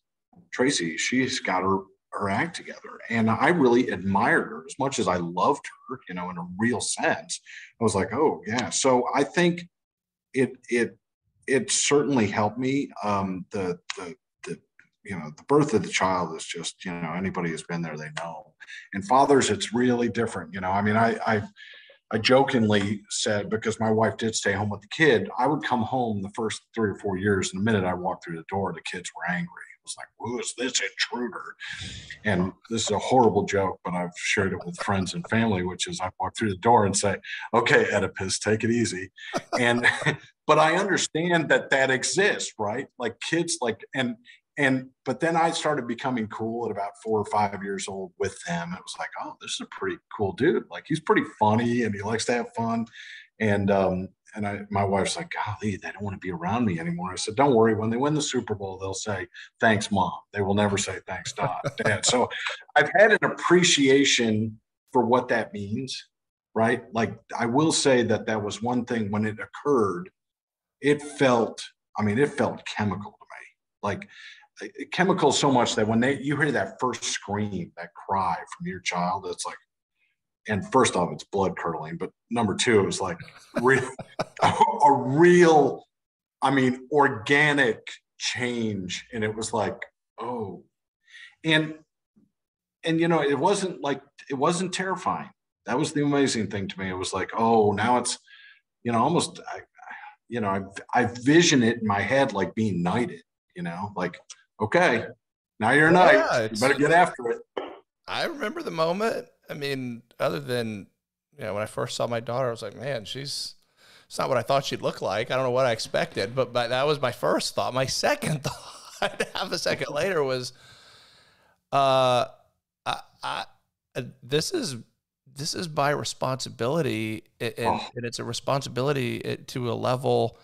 Tracy, she's got her act together. And I really admired her as much as I loved her, you know, in a real sense. I was like, oh yeah. So I think it certainly helped me. You know, the birth of the child is just, you know, anybody who's been there, they know. And fathers, it's really different. You know, I mean, I jokingly said, because my wife did stay home with the kid, I would come home the first 3 or 4 years, and the minute I walked through the door, the kids were angry. It was like, who is this intruder? And this is a horrible joke, but I've shared it with friends and family, which is I walk through the door and say, okay, Oedipus, take it easy. And, but I understand that exists, right? Like kids, like, but then I started becoming cool at about 4 or 5 years old with them. It was like, oh, this is a pretty cool dude. Like, he's pretty funny and he likes to have fun. And my wife's like, golly, they don't want to be around me anymore. I said, don't worry. When they win the Super Bowl, they'll say, thanks, Mom. They will never say, thanks, Dad. So I've had an appreciation for what that means, right? Like, I will say that was one thing when it occurred. It felt chemical to me. Like, chemical so much that when you hear that first scream, that cry from your child, it's like, and first off, it's blood curdling, but number two, it was like a real, I mean, organic change. And it was like, oh, and you know, it wasn't terrifying. That was the amazing thing to me. It was like, oh, now it's, you know, almost, you know, I vision it in my head, like being knighted, you know, like, okay, now you're a knight. Yeah, you better get after it. I remember the moment. I mean, other than, you know, when I first saw my daughter, I was like, man, it's not what I thought she'd look like. I don't know what I expected, but that was my first thought. My second thought, half a second later, was, this is my responsibility, and it's a responsibility to a level.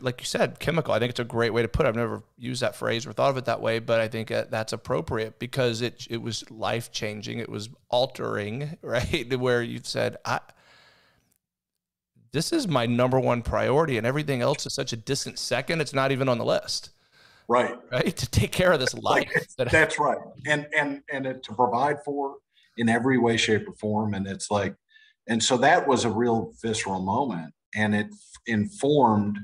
Like you said, chemical. I think it's a great way to put it. I've never used that phrase or thought of it that way, but I think that's appropriate because it was life changing. It was altering, right? Where you've said, this is my number one priority, and everything else is such a distant second. It's not even on the list, right? To take care of this life. Like, that's right, and to provide for in every way, shape, or form. And it's like, and so that was a real visceral moment. And it informed,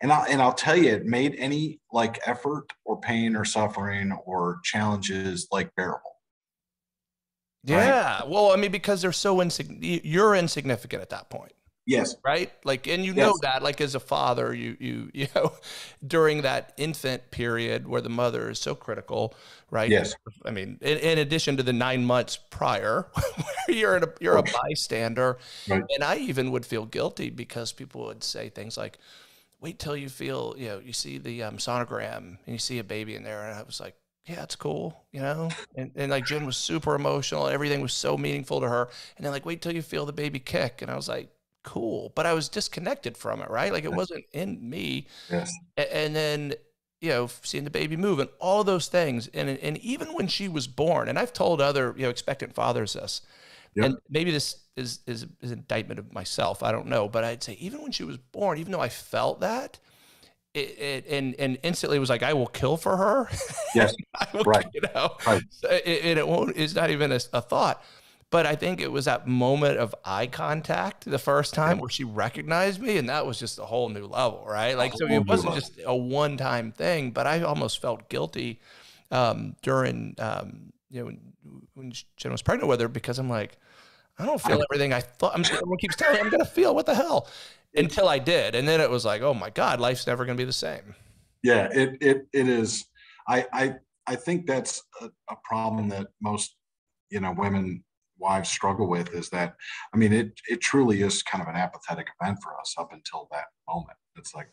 and I'll tell you, it made any like effort or pain or suffering or challenges like bearable. Yeah. Right? Well, I mean, because you're insignificant at that point. Yes. Right? Like, and you know that, like as a father, you know, during that infant period where the mother is so critical, right? Yes. I mean, in addition to the 9 months prior, where you're a bystander. Right. And I even would feel guilty because people would say things like, wait till you feel, you know, you see the sonogram and you see a baby in there. And I was like, yeah, it's cool, you know? And like Jen was super emotional. Everything was so meaningful to her. And then like, wait till you feel the baby kick. And I was like, cool, but I was disconnected from it, right? Like it wasn't in me. Yes. And then, you know, seeing the baby move and all those things. And even when she was born, and I've told other, you know, expectant fathers this, and maybe this is an indictment of myself, I don't know, but I'd say even when she was born, even though I felt that, it instantly was like, I will kill for her. Yes. And it won't, it's not even a thought. But I think it was that moment of eye contact the first time where she recognized me, and that was just a whole new level, right? Like, so it wasn't just a one-time thing, but I almost felt guilty during, you know, when Jen was pregnant with her, because I'm like, I don't feel everything I thought. Everyone keeps telling me I'm going to feel, what the hell? Until I did. And then it was like, oh my God, life's never going to be the same. Yeah, it is. I think that's a problem that most, you know, wives struggle with, is that, I mean, it truly is kind of an apathetic event for us up until that moment. It's like,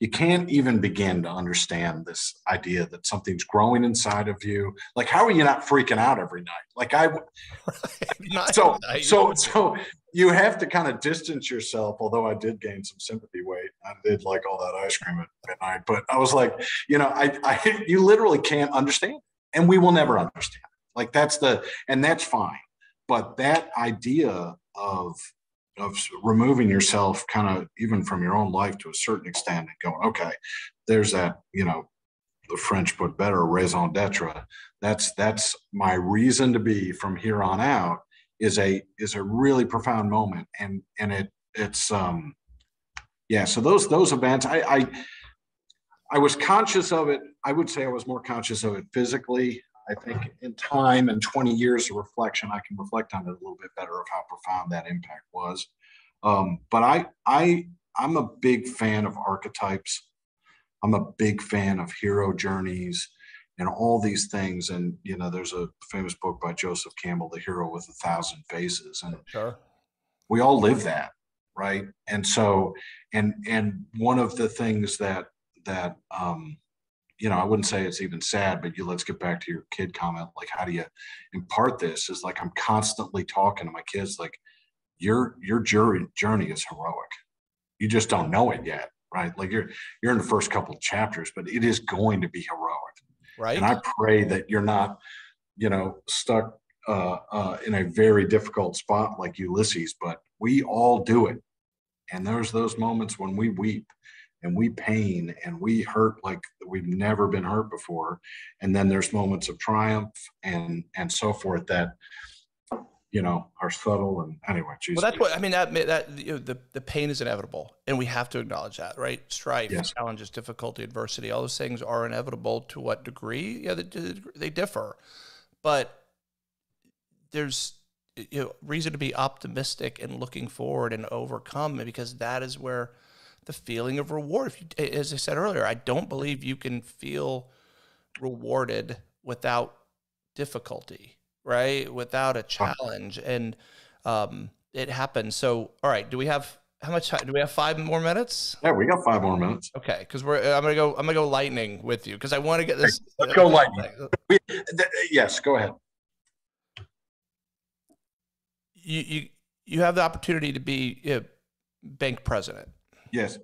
you can't even begin to understand this idea that something's growing inside of you. Like, how are you not freaking out every night? Like so you have to kind of distance yourself. Although I did gain some sympathy weight. I did like all that ice cream at midnight, but I was like, you know, you literally can't understand, and we will never understand. Like and that's fine. But that idea of removing yourself kind of even from your own life to a certain extent and going, okay, there's that, you know, the French put better, raison d'etre. That's my reason to be from here on out, is a really profound moment. And it's yeah. So those events, I was conscious of it. I would say I was more conscious of it physically. I think in time and 20 years of reflection, I can reflect on it a little bit better of how profound that impact was. But I'm a big fan of archetypes. I'm a big fan of hero journeys and all these things. And, you know, there's a famous book by Joseph Campbell, The Hero with a Thousand Faces. And we all live that, right? And so, and one of the things that you know, I wouldn't say it's even sad, but let's get back to your kid comment. Like, how do you impart this? Is like, I'm constantly talking to my kids, like, your journey is heroic. You just don't know it yet, right? Like you're in the first couple of chapters, but it is going to be heroic. Right. And I pray that you're not, you know, stuck in a very difficult spot like Ulysses, but we all do it. And there's those moments when we weep and we pain and we hurt like we've never been hurt before. And then there's moments of triumph and so forth that, you know, are subtle. And anyway, geez. Well, that's what, I mean, that you know, the pain is inevitable, and we have to acknowledge that, right? Strife, challenges, difficulty, adversity, all those things are inevitable. To what degree? Yeah, they differ, but there's, you know, reason to be optimistic and looking forward and overcome, because that is where the feeling of reward, as I said earlier, I don't believe you can feel rewarded without difficulty, right? Without a challenge, and it happens. So, all right, do we have how much time? Do we have 5 more minutes? Yeah, we got 5 more minutes. Okay, because I'm gonna go lightning with you, because I want to get this. Let's go lightning. Yes, go ahead. You have the opportunity to be bank president. Yes.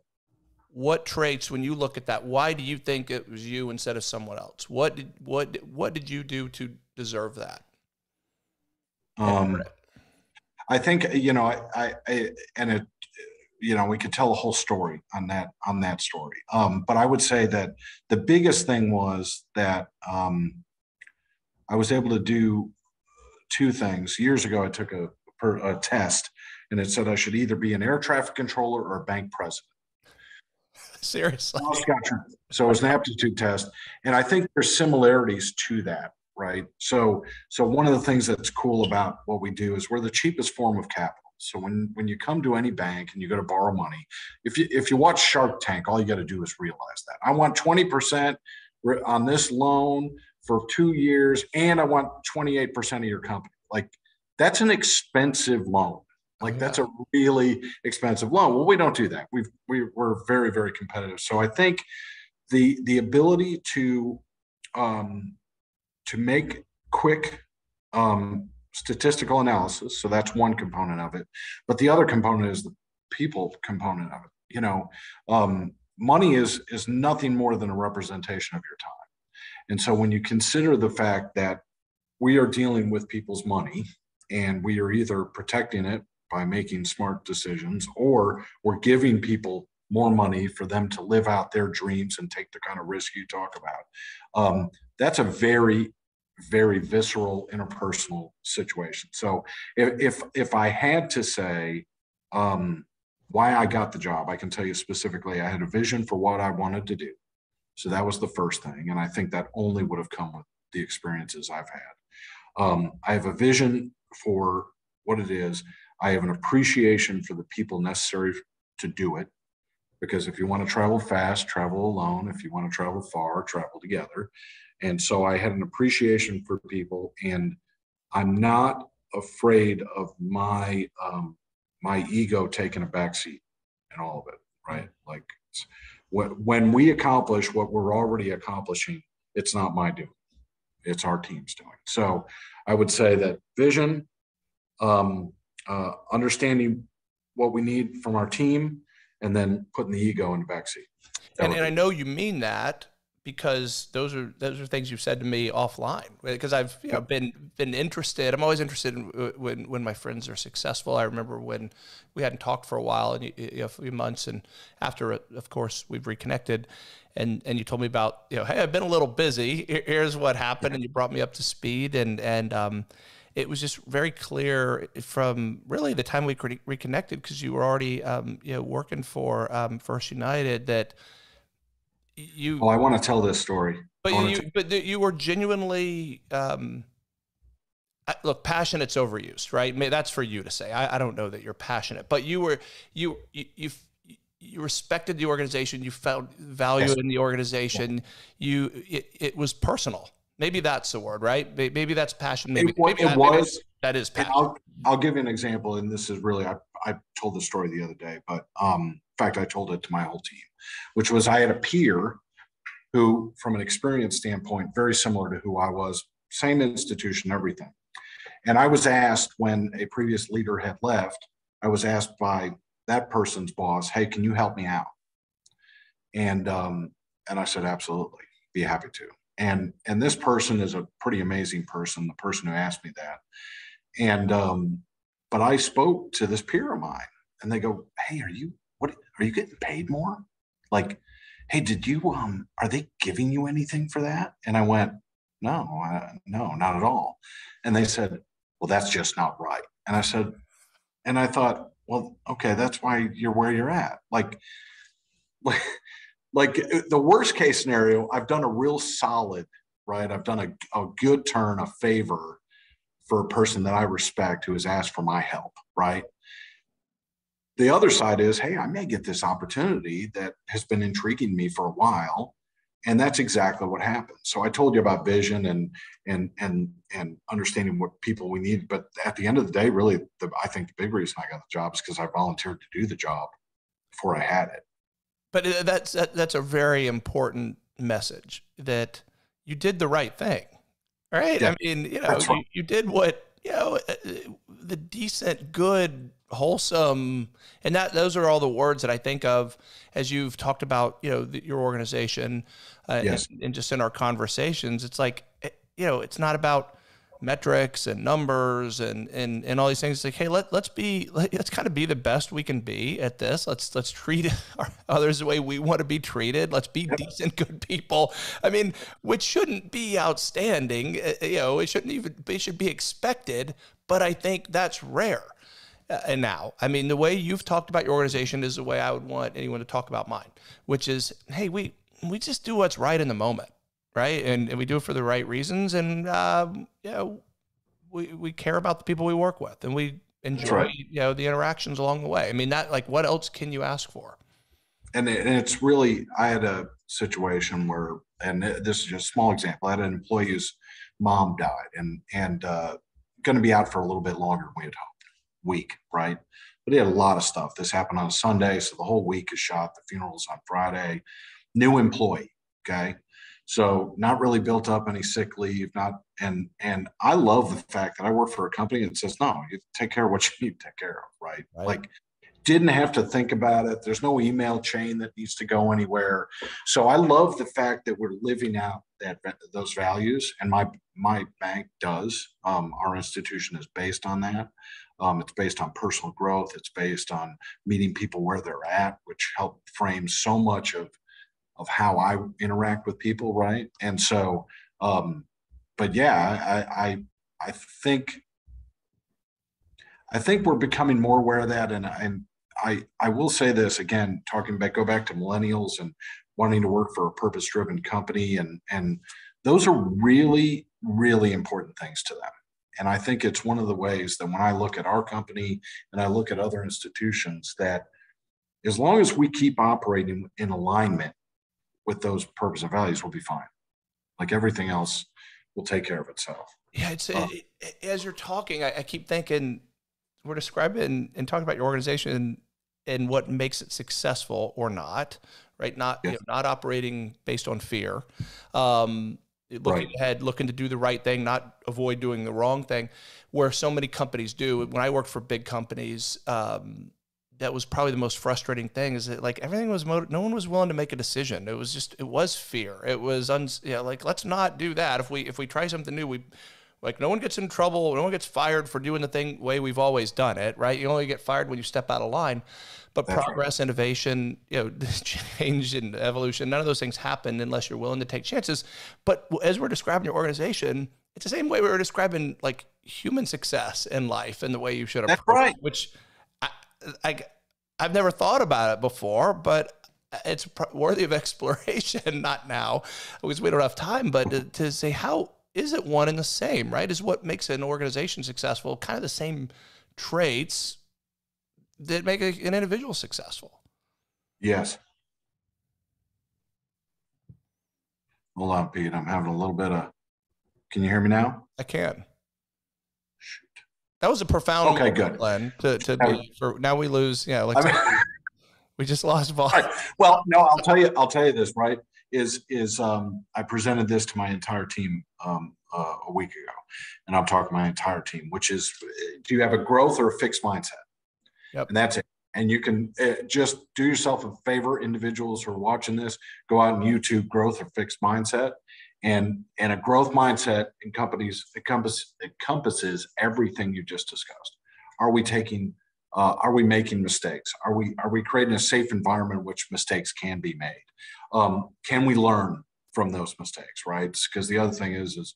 What traits, when you look at that, why do you think it was you instead of someone else? What did you do to deserve that? I think, you know, you know, we could tell a whole story on that story. But I would say that the biggest thing was that I was able to do 2 things. Years ago, I took a test, and it said I should either be an air traffic controller or a bank president. Seriously. So it was an aptitude test. And I think there's similarities to that, right? So one of the things that's cool about what we do is we're the cheapest form of capital. So when you come to any bank and you go to borrow money, if you watch Shark Tank, all you got to do is realize that. I want 20% on this loan for 2 years, and I want 28% of your company. Like, that's an expensive loan. Like, that's a really expensive loan. Well, we don't do that. We're very, very competitive. So I think the ability to make quick statistical analysis. So that's one component of it. But the other component is the people component of it. You know, money is nothing more than a representation of your time. And so when you consider the fact that we are dealing with people's money and we are either protecting it by making smart decisions, or we're giving people more money for them to live out their dreams and take the kind of risk you talk about. That's a very, very visceral, interpersonal situation. So if I had to say why I got the job, I can tell you specifically, I had a vision for what I wanted to do. So that was the first thing. And I think that only would have come with the experiences I've had. I have a vision for what it is. I have an appreciation for the people necessary to do it, because if you want to travel fast, travel alone. If you want to travel far, travel together. And so I had an appreciation for people, and I'm not afraid of my my ego taking a backseat in all of it, right? Like, when we accomplish what we're already accomplishing, it's not my doing, it's our team's doing. So I would say that vision, understanding what we need from our team, and then putting the ego in the backseat. And I know you mean that, because those are things you've said to me offline, because I've been interested. I'm always interested in when my friends are successful. I remember when we hadn't talked for a while, and a few months, and after, of course, we've reconnected, and you told me about, hey, I've been a little busy. Here's what happened, and you brought me up to speed, and it was just very clear from really the time we reconnected, because you were already working for First United, that you. Oh, I want to tell this story. But you were genuinely look, passionate's overused, right? That's for you to say. I don't know that you're passionate, but you respected the organization. You felt value in the organization. Yeah. It was personal. Maybe that's the word, right? Maybe that's passion. Maybe that is passion. I'll give you an example, and this is really, I told the story the other day, but in fact, I told it to my whole team, which was I had a peer who, from an experience standpoint, very similar to who I was, same institution, everything. And I was asked, when a previous leader had left, I was asked by that person's boss, hey, can you help me out? And I said, absolutely, be happy to. And this person is a pretty amazing person, the person who asked me that. But I spoke to this peer of mine, and they go, hey, are you getting paid more? Like, hey, did you, are they giving you anything for that? And I went, no, not at all. And they said, well, that's just not right. And I said, and I thought, well, okay, that's why you're where you're at. Like the worst case scenario, I've done a real solid, right? I've done a good turn, a favor for a person that I respect who has asked for my help, right? The other side is, hey, I may get this opportunity that has been intriguing me for a while. And that's exactly what happened. So I told you about vision and understanding what people we need. But at the end of the day, really, I think the big reason I got the job is because I volunteered to do the job before I had it. But that's a very important message, that you did the right thing, right? Yeah, I mean, you did what, the decent, good, wholesome, and those are all the words that I think of as you've talked about, your organization, and just in our conversations. It's like, it's not about metrics and numbers and all these things. It's like, hey, let's kind of be the best we can be at this. Let's treat others the way we want to be treated. Let's be decent, good people. I mean, which shouldn't be outstanding. It shouldn't even, it should be expected, but I think that's rare. And now, I mean, the way you've talked about your organization is the way I would want anyone to talk about mine, which is, hey, we just do what's right in the moment. Right. And we do it for the right reasons. And, we care about the people we work with, and we enjoy, right, you know, the interactions along the way. I mean, that, like, what else can you ask for? And it's really, I had a situation where, and this is just a small example, I had an employee whose mom died and going to be out for a little bit longer than we had hoped, week, right? But he had a lot of stuff. This happened on a Sunday, so the whole week is shot. The funeral's on Friday. New employee, okay? So not really built up any sick leave, not, and I love the fact that I work for a company that says, no, you take care of what you need to take care of, right? Like, didn't have to think about it. There's no email chain that needs to go anywhere. So I love the fact that we're living out that those values, and my bank does. Our institution is based on that. It's based on personal growth. It's based on meeting people where they're at, which helped frame so much of how I interact with people, right? And so, but yeah, I think we're becoming more aware of that. And I will say this again, go back to millennials and wanting to work for a purpose-driven company. And those are really, really important things to them. And I think it's one of the ways that when I look at our company and I look at other institutions, that as long as we keep operating in alignment with those purpose and values, we'll be fine. Like, everything else will take care of itself. Yeah, it's, as you're talking, I keep thinking, we're describing and talking about your organization and what makes it successful or not, right? Not, yes, you know, not operating based on fear, looking right ahead, looking to do the right thing, not avoid doing the wrong thing, where so many companies do. When I worked for big companies, that was probably the most frustrating thing, is that, like, everything was, no one was willing to make a decision. It was just, it was fear. It was, you know, like, let's not do that. If we try something new, we, like, no one gets in trouble. No one gets fired for doing the thing way we've always done it, right? You only get fired when you step out of line. But that's progress, right, innovation, you know, change and evolution, none of those things happen unless you're willing to take chances. But as we're describing your organization, it's the same way we were describing, like, human success in life and the way you should approach, right, which I've never thought about it before, but it's worthy of exploration. Not now, because we don't have time, but to say, how is it one and the same, right? Is what makes an organization successful kind of the same traits that make an individual successful? Yes. Hold on, Pete. I'm having a little bit of, can you hear me now? I can. Shoot. That was a profound, okay, moment, good, Glenn, now we lose, you know, like, I mean, we just lost Bob. Right. Well, no, I'll tell you this, right? I presented this to my entire team a week ago, and I'm talking to my entire team, which is, do you have a growth or a fixed mindset? Yep. And that's it. And you can just do yourself a favor, individuals who are watching this, go out and YouTube growth or fixed mindset. And a growth mindset in companies encompasses everything you just discussed. Are we taking, are we making mistakes? Are we creating a safe environment in which mistakes can be made? Can we learn from those mistakes, right? Because the other thing is,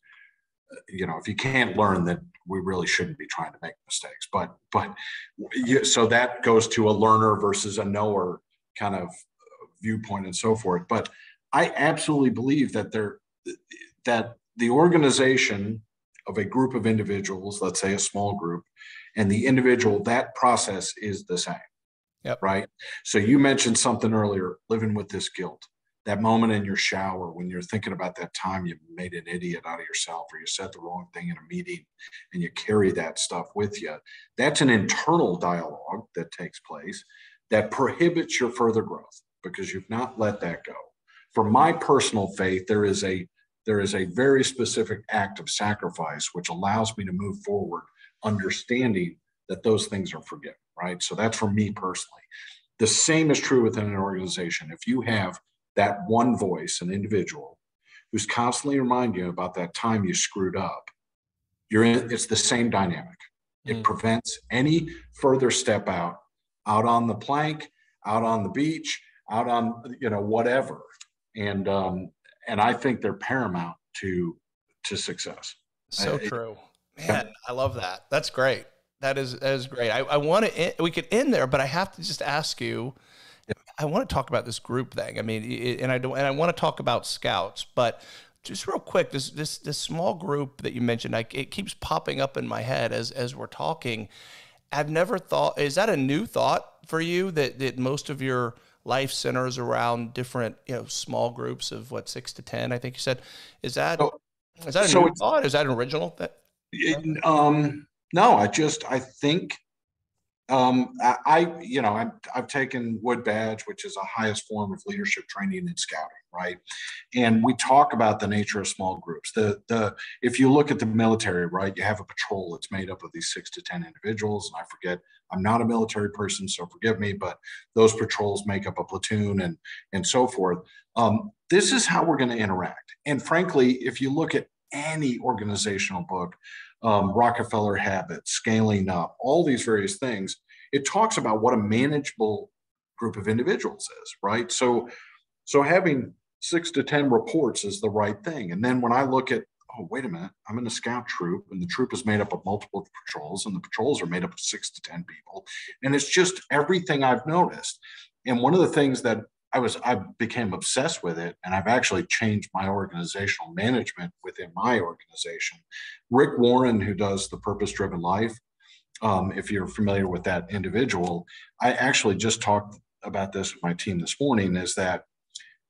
you know, if you can't learn, then we really shouldn't be trying to make mistakes. So that goes to a learner versus a knower kind of viewpoint and so forth. But I absolutely believe that the organization of a group of individuals, let's say a small group, and the individual, that process is the same. Yep. Right. So you mentioned something earlier, living with this guilt, that moment in your shower when you're thinking about that time you made an idiot out of yourself, or you said the wrong thing in a meeting, and you carry that stuff with you. That's an internal dialogue that takes place that prohibits your further growth because you've not let that go. For my personal faith, there is a very specific act of sacrifice which allows me to move forward, understanding that those things are forgiven, right? So that's for me personally. The same is true within an organization. If you have that one voice, an individual, who's constantly reminding you about that time you screwed up, it's the same dynamic. It prevents any further step out on the plank, out on the beach, out on, you know, whatever. And I think they're paramount to success. So true. Man, I love that. That's great. That is great. I want to, we could end there, but I have to just ask you, I want to talk about this group thing. I mean, I want to talk about Scouts, but just real quick, this small group that you mentioned, it keeps popping up in my head as we're talking. I've never thought, is that a new thought for you that most of your life centers around different, small groups of what, 6 to 10, I think you said, is that a new thought? Is that an original? No, I've taken Wood Badge, which is the highest form of leadership training and scouting, right? And we talk about the nature of small groups. If you look at the military, right, you have a patrol that's made up of these 6 to 10 individuals. And I forget, I'm not a military person, so forgive me, but those patrols make up a platoon and so forth. This is how we're going to interact. And frankly, if you look at any organizational book, Rockefeller Habits, Scaling Up, all these various things, it talks about what a manageable group of individuals is, right? So having 6 to 10 reports is the right thing. And then when I look at, oh, wait a minute, I'm in a scout troop, and the troop is made up of multiple patrols, and the patrols are made up of 6 to 10 people. And it's just everything I've noticed. And one of the things that I became obsessed with it, and I've actually changed my organizational management within my organization. Rick Warren, who does the Purpose Driven Life, if you're familiar with that individual, I actually just talked about this with my team this morning, is that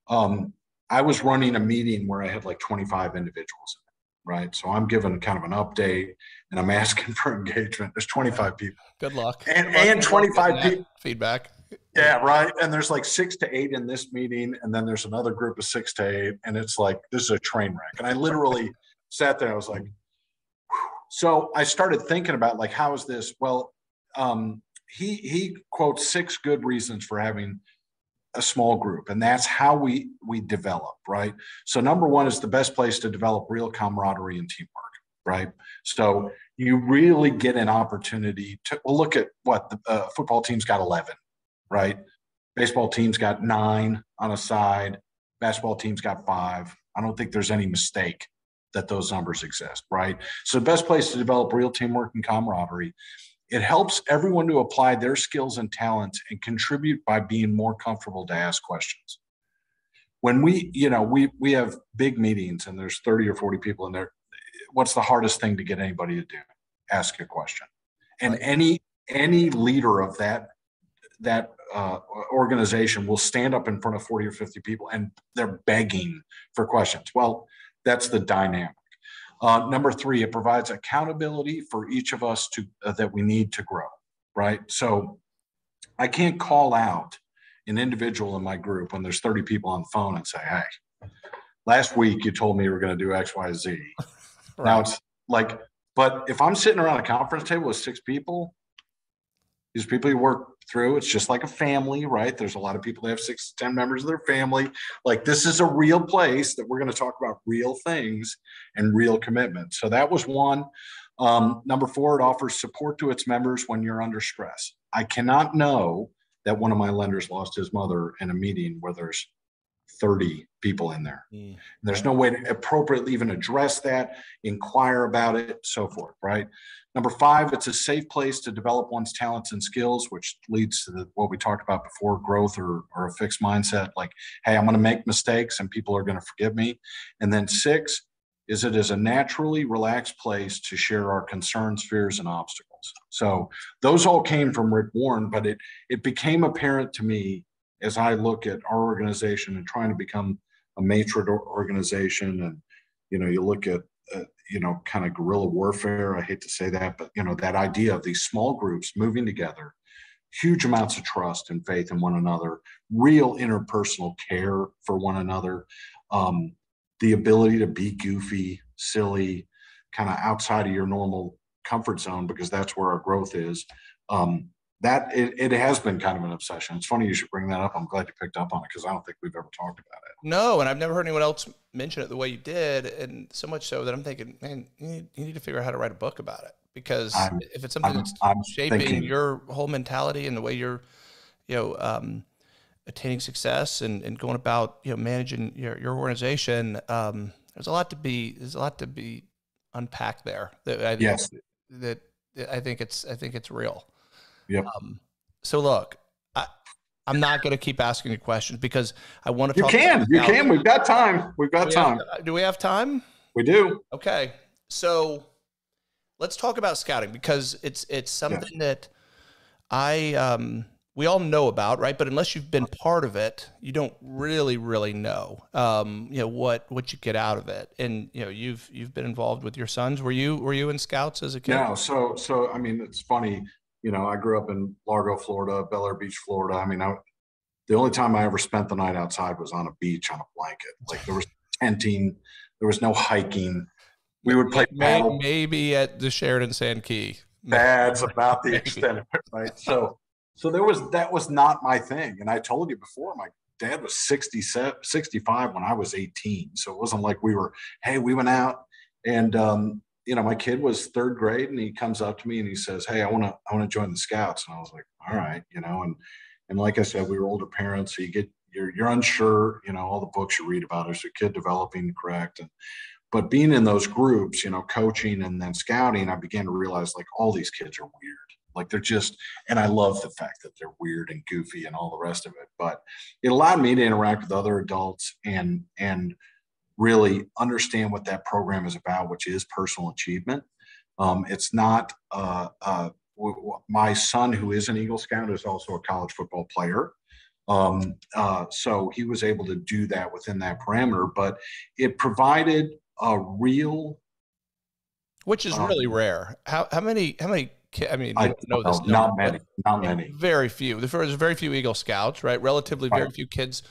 I was running a meeting where I had like 25 individuals, right? So I'm giving kind of an update, and I'm asking for engagement. There's 25 people. Good luck. And 25 people. Feedback. Yeah, right. And there's like 6 to 8 in this meeting. And then there's another group of 6 to 8. And it's like, this is a train wreck. And I literally sat there. I was like, whew. So I started thinking about like, how is this? Well, he quotes 6 good reasons for having a small group. And that's how we develop, right? So number one is the best place to develop real camaraderie and teamwork, right? So you really get an opportunity to look at what the football team's got 11. Right? Baseball team's got 9 on a side. Basketball team's got 5. I don't think there's any mistake that those numbers exist, right? So the best place to develop real teamwork and camaraderie. It helps everyone to apply their skills and talents and contribute by being more comfortable to ask questions. When we have big meetings and there's 30 or 40 people in there, what's the hardest thing to get anybody to do? Ask a question. And any leader of that organization will stand up in front of 40 or 50 people and they're begging for questions. Well, that's the dynamic. Number 3, it provides accountability for each of us that we need to grow, right? So I can't call out an individual in my group when there's 30 people on the phone and say, hey, last week you told me you were going to do X, Y, Z. Right. Now it's like, but if I'm sitting around a conference table with 6 people, these people you work through, it's just like a family, right? There's a lot of people that have 6 to 10 members of their family. Like this is a real place that we're going to talk about real things and real commitment. So that was one. Number 4, it offers support to its members when you're under stress. I cannot know that one of my lenders lost his mother in a meeting where there's 30 people in there. And there's no way to appropriately even address that, inquire about it, so forth, right? Number 5, it's a safe place to develop one's talents and skills, which leads to what we talked about before, growth or a fixed mindset, like, hey, I'm going to make mistakes and people are going to forgive me. And then 6 is it is a naturally relaxed place to share our concerns, fears, and obstacles. So those all came from Rick Warren, but it became apparent to me as I look at our organization and trying to become a matron organization. And, you look at, kind of guerrilla warfare. I hate to say that, but, that idea of these small groups moving together, huge amounts of trust and faith in one another, real interpersonal care for one another, the ability to be goofy, silly, kind of outside of your normal comfort zone, because that's where our growth is. It has been kind of an obsession. It's funny you should bring that up. I'm glad you picked up on it because I don't think we've ever talked about it. No, and I've never heard anyone else mention it the way you did, and so much so that I'm thinking, man, you need to figure out how to write a book about it, because if it's something that's shaping your whole mentality and the way you're, attaining success and going about, managing your organization, there's a lot to be unpacked there. I think it's real. Yep. So look, I'm not going to keep asking you questions because I want to talk. You can. We've got time. Do we have time? We do. Okay. So Let's talk about scouting, because it's something that I, we all know about, right? But unless you've been part of it, you don't really know, you know, what you get out of it. And, you know, you've been involved with your sons. Were you in scouts as a kid? No. So, I mean, it's funny, you know, I grew up in Largo, Florida, Bel Air Beach, Florida. I mean, the only time I ever spent the night outside was on a beach on a blanket. Like, there was tenting, there was no hiking. We would play paddle. Maybe at the Sheridan Sand Key. That's about the extent of it, right? So that was not my thing. And I told you before, my dad was 65 when I was 18. So it wasn't like we went out and, you know, my kid was third grade and he comes up to me and he says, "Hey, I want to join the Scouts." And I was like, all right, you know, and like I said, we were older parents. So you're unsure, you know, all the books you read about is your kid developing correct. But being in those groups, you know, coaching and then scouting, I began to realize, like, all these kids are weird. Like, they're just, and I love the fact that they're weird and goofy and all the rest of it, but it allowed me to interact with other adults and really understand what that program is about, which is personal achievement. It's not, my son, who is an Eagle Scout, is also a college football player. So he was able to do that within that parameter, but it provided a real, which is really rare. How many I mean, I don't know this number, not many, very few. There's very few Eagle Scouts, right? Relatively very few kids,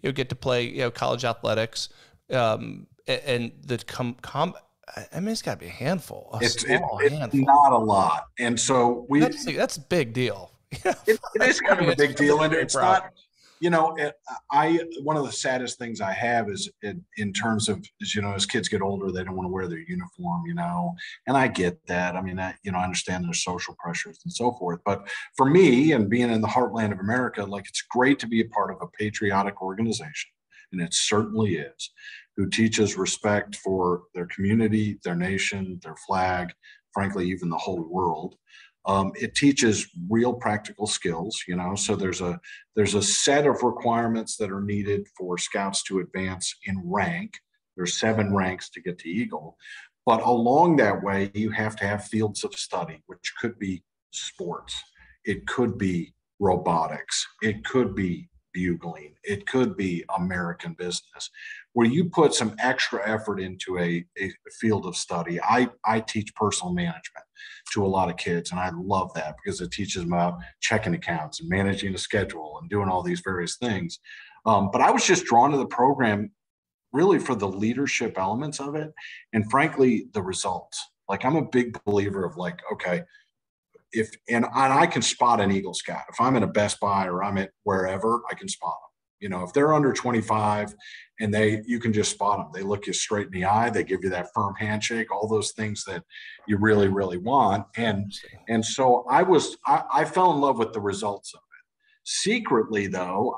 you know, get to play, you know, college athletics, and that I mean, it's got to be a handful. It's not a lot, and so that's a big deal. It is kind of a big deal, and it's not. You know, one of the saddest things I have is in terms of, you know, as kids get older, they don't want to wear their uniform, you know, and I get that. I mean, I understand there's social pressures and so forth. But for me, and being in the heartland of America, like, it's great to be a part of a patriotic organization, and it certainly is, who teaches respect for their community, their nation, their flag, frankly, even the whole world. It teaches real practical skills, you know, so there's a set of requirements that are needed for Scouts to advance in rank. There's 7 ranks to get to Eagle, but along that way, you have to have fields of study, which could be sports. It could be robotics. It could be bugling. It could be American business, where you put some extra effort into a field of study. I teach personal management to a lot of kids, and I love that because it teaches them about checking accounts and managing a schedule and doing all these various things. But I was just drawn to the program really for the leadership elements of it, and frankly, the results. Like, I'm a big believer of, like, okay, and I can spot an Eagle Scout. If I'm in a Best Buy or I'm at wherever, I can spot them. You know, if they're under 25 and you can just spot them. They look you straight in the eye. They give you that firm handshake, all those things that you really, really want. And so I fell in love with the results of it. Secretly, though,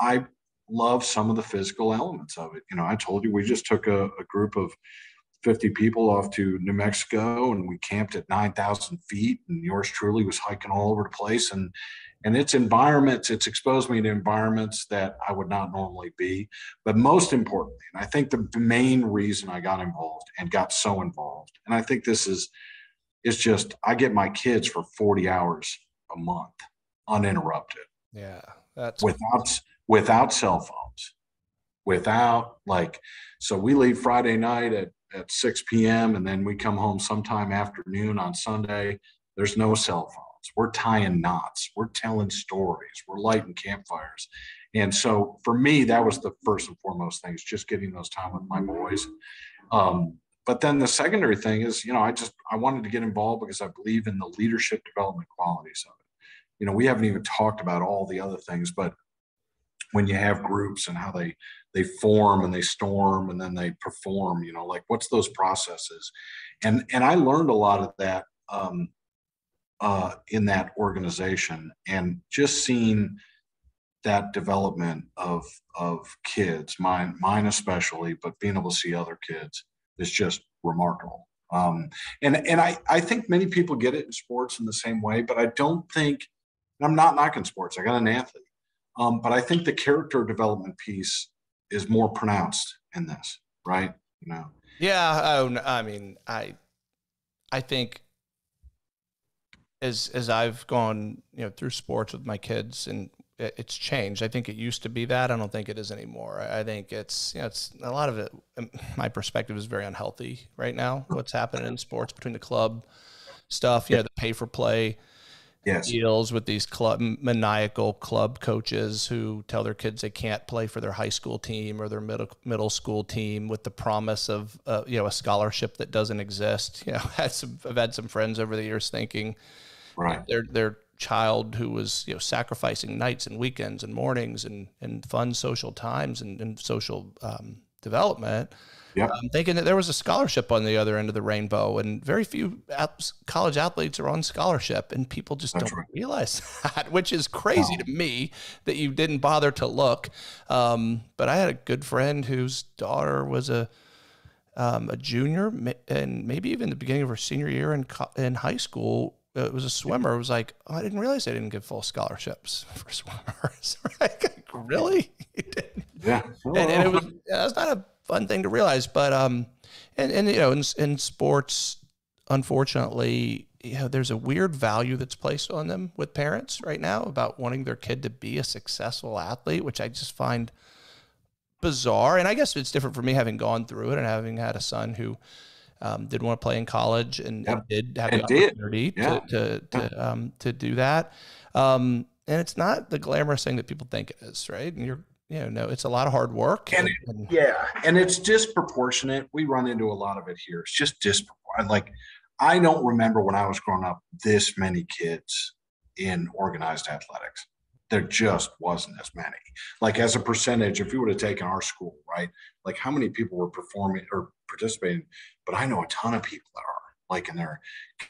I love some of the physical elements of it. You know, I told you, we just took a group of 50 people off to New Mexico, and we camped at 9,000 feet, and yours truly was hiking all over the place. And it's exposed me to environments that I would not normally be. But most importantly, and I think the main reason I got involved and got so involved, and I think this is just, I get my kids for 40 hours a month, uninterrupted. Yeah. That's without cell phones, so we leave Friday night at 6 p.m. and then we come home sometime afternoon on Sunday. There's no cell phones. We're tying knots. We're telling stories. We're lighting campfires. And so for me, that was the first and foremost thing, is just getting those time with my boys. But then the secondary thing is, you know, I wanted to get involved because I believe in the leadership development qualities of it. You know, we haven't even talked about all the other things, but when you have groups and how they form and they storm and then they perform, you know, like, what's those processes? And I learned a lot of that in that organization, and just seeing that development of kids, mine especially, but being able to see other kids is just remarkable. And I think many people get it in sports in the same way, but I don't think, and I'm not knocking sports, I got an athlete. But I think the character development piece is more pronounced in this, right? You know? Yeah. I mean, I, I think as I've gone, you know, through sports with my kids, and it's changed. I think it used to be that. I don't think it is anymore. I think it's, you know, it's a lot of it. My perspective is very unhealthy right now. What's happening in sports between the club stuff, you know, the pay for play deals with these maniacal club coaches who tell their kids they can't play for their high school team or their middle school team with the promise of, you know, a scholarship that doesn't exist. You know, I've had some friends over the years thinking, right, they're child who was, you know, sacrificing nights and weekends and mornings and fun social times and social development. Yep. I'm thinking that there was a scholarship on the other end of the rainbow, and very few college athletes are on scholarship, and people just don't realize that, which is crazy to me that you didn't bother to look. But I had a good friend whose daughter was a junior and maybe even the beginning of her senior year in high school. It was a swimmer. It was like, oh, I didn't realize I didn't give full scholarships for swimmers. Like, really? You didn't? Yeah. And it was, that's not a fun thing to realize, but, and you know, in sports, unfortunately, you know, there's a weird value that's placed on them with parents right now about wanting their kid to be a successful athlete, which I just find bizarre. And I guess it's different for me having gone through it and having had a son who, did want to play in college and did have the opportunity to do that. And it's not the glamorous thing that people think it is, right? And you know, it's a lot of hard work. And it's disproportionate. We run into a lot of it here. It's just disproportionate. Like, I don't remember when I was growing up, this many kids in organized athletics. There just wasn't as many. Like, as a percentage, if you would have taken our school, right? Like, how many people were performing or participating? But I know a ton of people that are, like, and their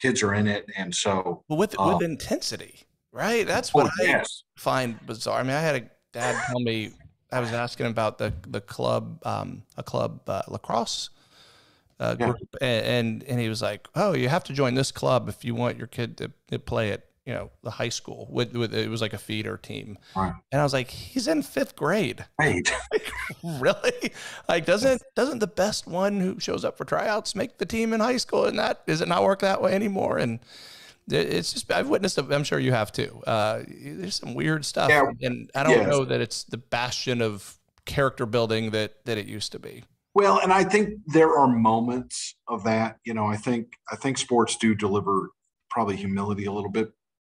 kids are in it. And so, but with intensity, right? That's what I find bizarre. I mean, I had a dad tell me, I was asking about the club, lacrosse group, and he was like, "Oh, you have to join this club if you want your kid to play it." You know, the high school with it was like a feeder team, right. And I was like, he's in fifth grade, right? Like, really? Like, doesn't the best one who shows up for tryouts make the team in high school? And that does it not work that way anymore? And it's just, I've witnessed, I'm sure you have too. There's some weird stuff, and I don't know that it's the bastion of character building that it used to be. Well, and I think there are moments of that. You know, I think sports do deliver probably humility a little bit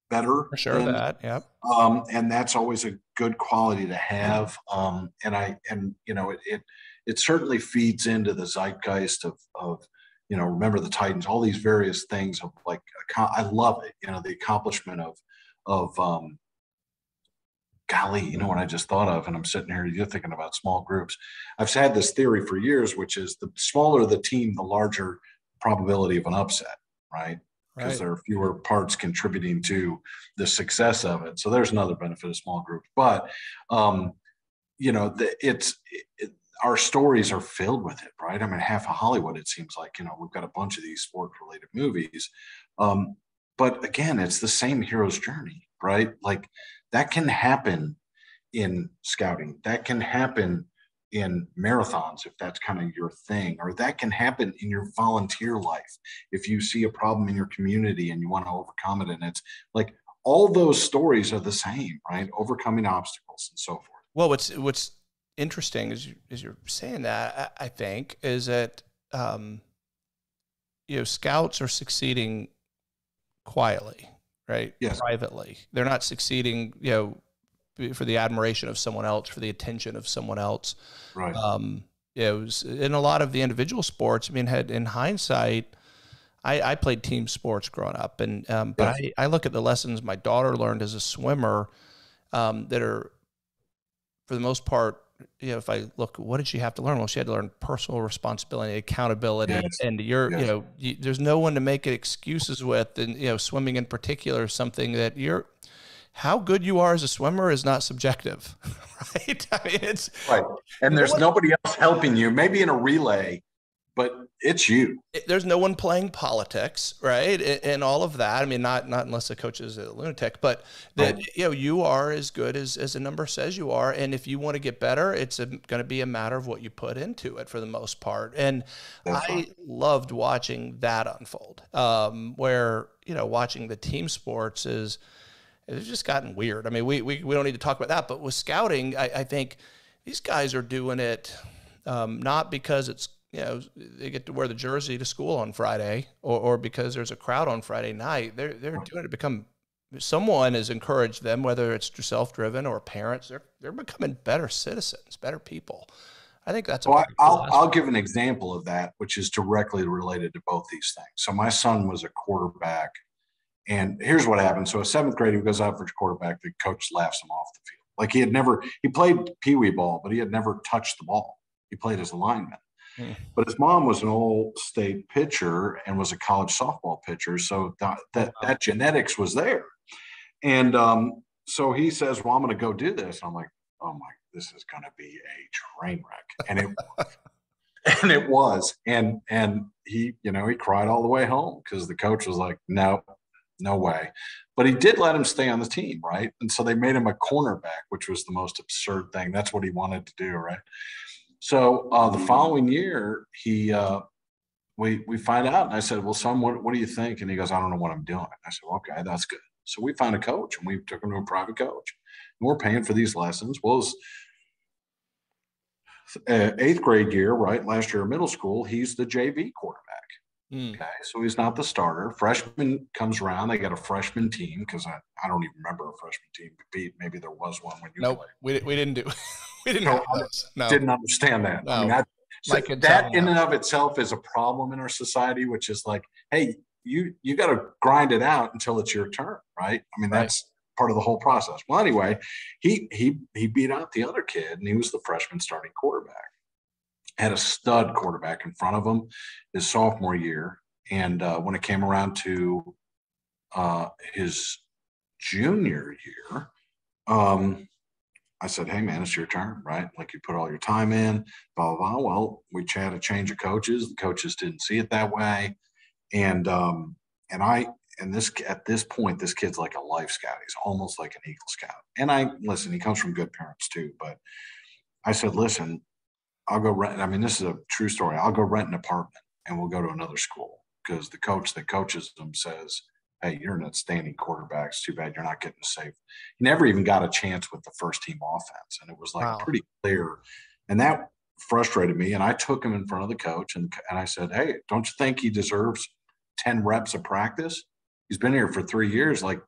better. For sure, and that's always a good quality to have. And you know, it certainly feeds into the zeitgeist of, you know, remember the Titans, all these various things of, like, I love it. You know, the accomplishment of golly, you know what I just thought of, and I'm sitting here, you're thinking about small groups. I've had this theory for years, which is the smaller the team, the larger probability of an upset, right? Because there are fewer parts contributing to the success of it. So there's another benefit of small groups. But, you know, our stories are filled with it, right? I mean, half of Hollywood, it seems like, you know, we've got a bunch of these sport-related movies. But again, it's the same hero's journey, right? Like, that can happen in scouting. That can happen in marathons, if that's kind of your thing, or that can happen in your volunteer life. If you see a problem in your community and you want to overcome it, and it's like, all those stories are the same, right? Overcoming obstacles and so forth. Well, what's interesting is, as you're saying that, I think, is that, you know, scouts are succeeding quietly, right? Yes. Privately. They're not succeeding, you know, for the admiration of someone else, for the attention of someone else. Right. It was in a lot of the individual sports. I mean, in hindsight, I played team sports growing up, and but I look at the lessons my daughter learned as a swimmer that are, for the most part, you know, if I look, what did she have to learn? Well, she had to learn personal responsibility, accountability, and you know, there's no one to make excuses with, and you know, swimming in particular is something that you're. How good you are as a swimmer is not subjective, right? I mean, it's right. And there's nobody else helping you. Maybe in a relay, but it's you. There's no one playing politics, right? And all of that. I mean, not unless the coach is a lunatic, but that, you know, you are as good as the number says you are. And if you want to get better, it's going to be a matter of what you put into it for the most part. And I loved watching that unfold, where, you know, watching the team sports is, it's just gotten weird. I mean, we don't need to talk about that, but with scouting, I think these guys are doing it not because it's, you know, they get to wear the jersey to school on Friday or because there's a crowd on Friday night. They're doing it to become, someone has encouraged them, whether it's self-driven or parents, they're becoming better citizens, better people. I think that's. Well, I'll give an example of that, which is directly related to both these things. So my son was a quarterback. And here's what happened. So a seventh grader who goes out for quarterback, the coach laughs him off the field. Like he played peewee ball, but he had never touched the ball. He played as a lineman. Mm. But his mom was an old state pitcher and was a college softball pitcher. So that genetics was there. And so he says, well, I'm going to go do this. And I'm like, oh my, this is going to be a train wreck. And it was. And he, you know, he cried all the way home because the coach was like, no. No way. But he did let him stay on the team, right? And so they made him a cornerback, which was the most absurd thing. That's what he wanted to do, right? So the following year, he we find out, and I said, well, son, what do you think? And he goes, I don't know what I'm doing. And I said, well, okay, that's good. So we found a coach, and we took him to a private coach. And we're paying for these lessons. Well, it was eighth grade year, right? Last year of middle school, he's the JV quarterback. Okay, so he's not the starter. Freshman comes around. They got a freshman team because I don't even remember a freshman team compete. Maybe there was one when you played. We didn't do. We didn't. Didn't understand that. No. I mean, that in and of itself is a problem in our society, which is like, hey, you got to grind it out until it's your turn, right? I mean, that's part of the whole process. Well, anyway, he beat out the other kid, and he was the freshman starting quarterback. Had a stud quarterback in front of him his sophomore year. And when it came around to his junior year, I said, hey, man, it's your turn, right? Like you put all your time in, blah, blah, blah. Well, we had a change of coaches. The coaches didn't see it that way. At this point, this kid's like a life scout. He's almost like an Eagle Scout. And he comes from good parents too. But I said, listen, I'll go rent. I mean, this is a true story. I'll go rent an apartment and we'll go to another school because the coach that coaches them says, hey, you're an outstanding quarterback. It's too bad you're not getting a save. He never even got a chance with the first team offense. And it was like pretty clear. And that frustrated me. And I took him in front of the coach and I said, hey, don't you think he deserves 10 reps of practice? He's been here for 3 years, like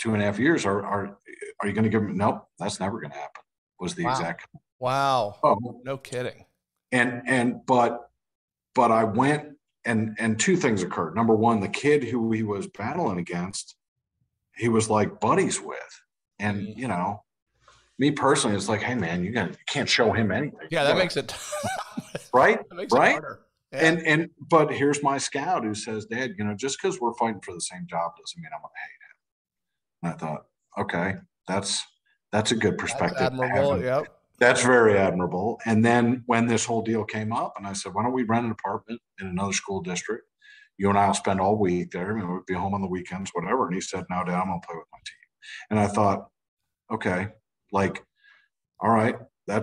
2.5 years. Are you going to give him? Nope, that's never going to happen was the exact. Wow. Oh, no kidding. But I went and two things occurred. Number one, the kid who he was battling against, he was like buddies with, and you know, me personally, it's like, hey man, you can't show him anything. Yeah. That makes it right. That makes it harder. Yeah. But here's my scout who says, Dad, you know, just cause we're fighting for the same job doesn't mean I'm going to hate him. And I thought, okay, that's a good perspective. That's admirable. Yep. That's very admirable. And then when this whole deal came up and I said, why don't we rent an apartment in another school district? You and I will spend all week there. I mean, we'll be home on the weekends, whatever. And he said, no, Dad, I'm going to play with my team. And I thought, okay, like, all right,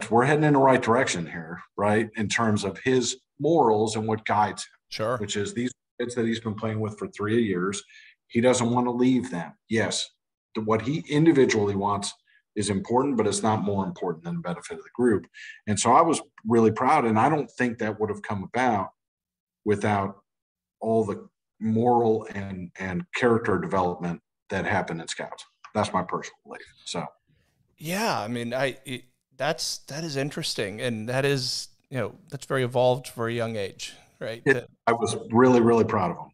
we're heading in the right direction here, right? In terms of his morals and what guides him, sure. Which is these kids that he's been playing with for 3 years. He doesn't want to leave them. Yes, what he individually wants is important, but it's not more important than the benefit of the group. And so I was really proud, and I don't think that would have come about without all the moral and character development that happened in Scouts. That's my personal belief. So, yeah, I mean, that is interesting, and that is, you know, that's very evolved for a young age, right? I was really, really proud of him.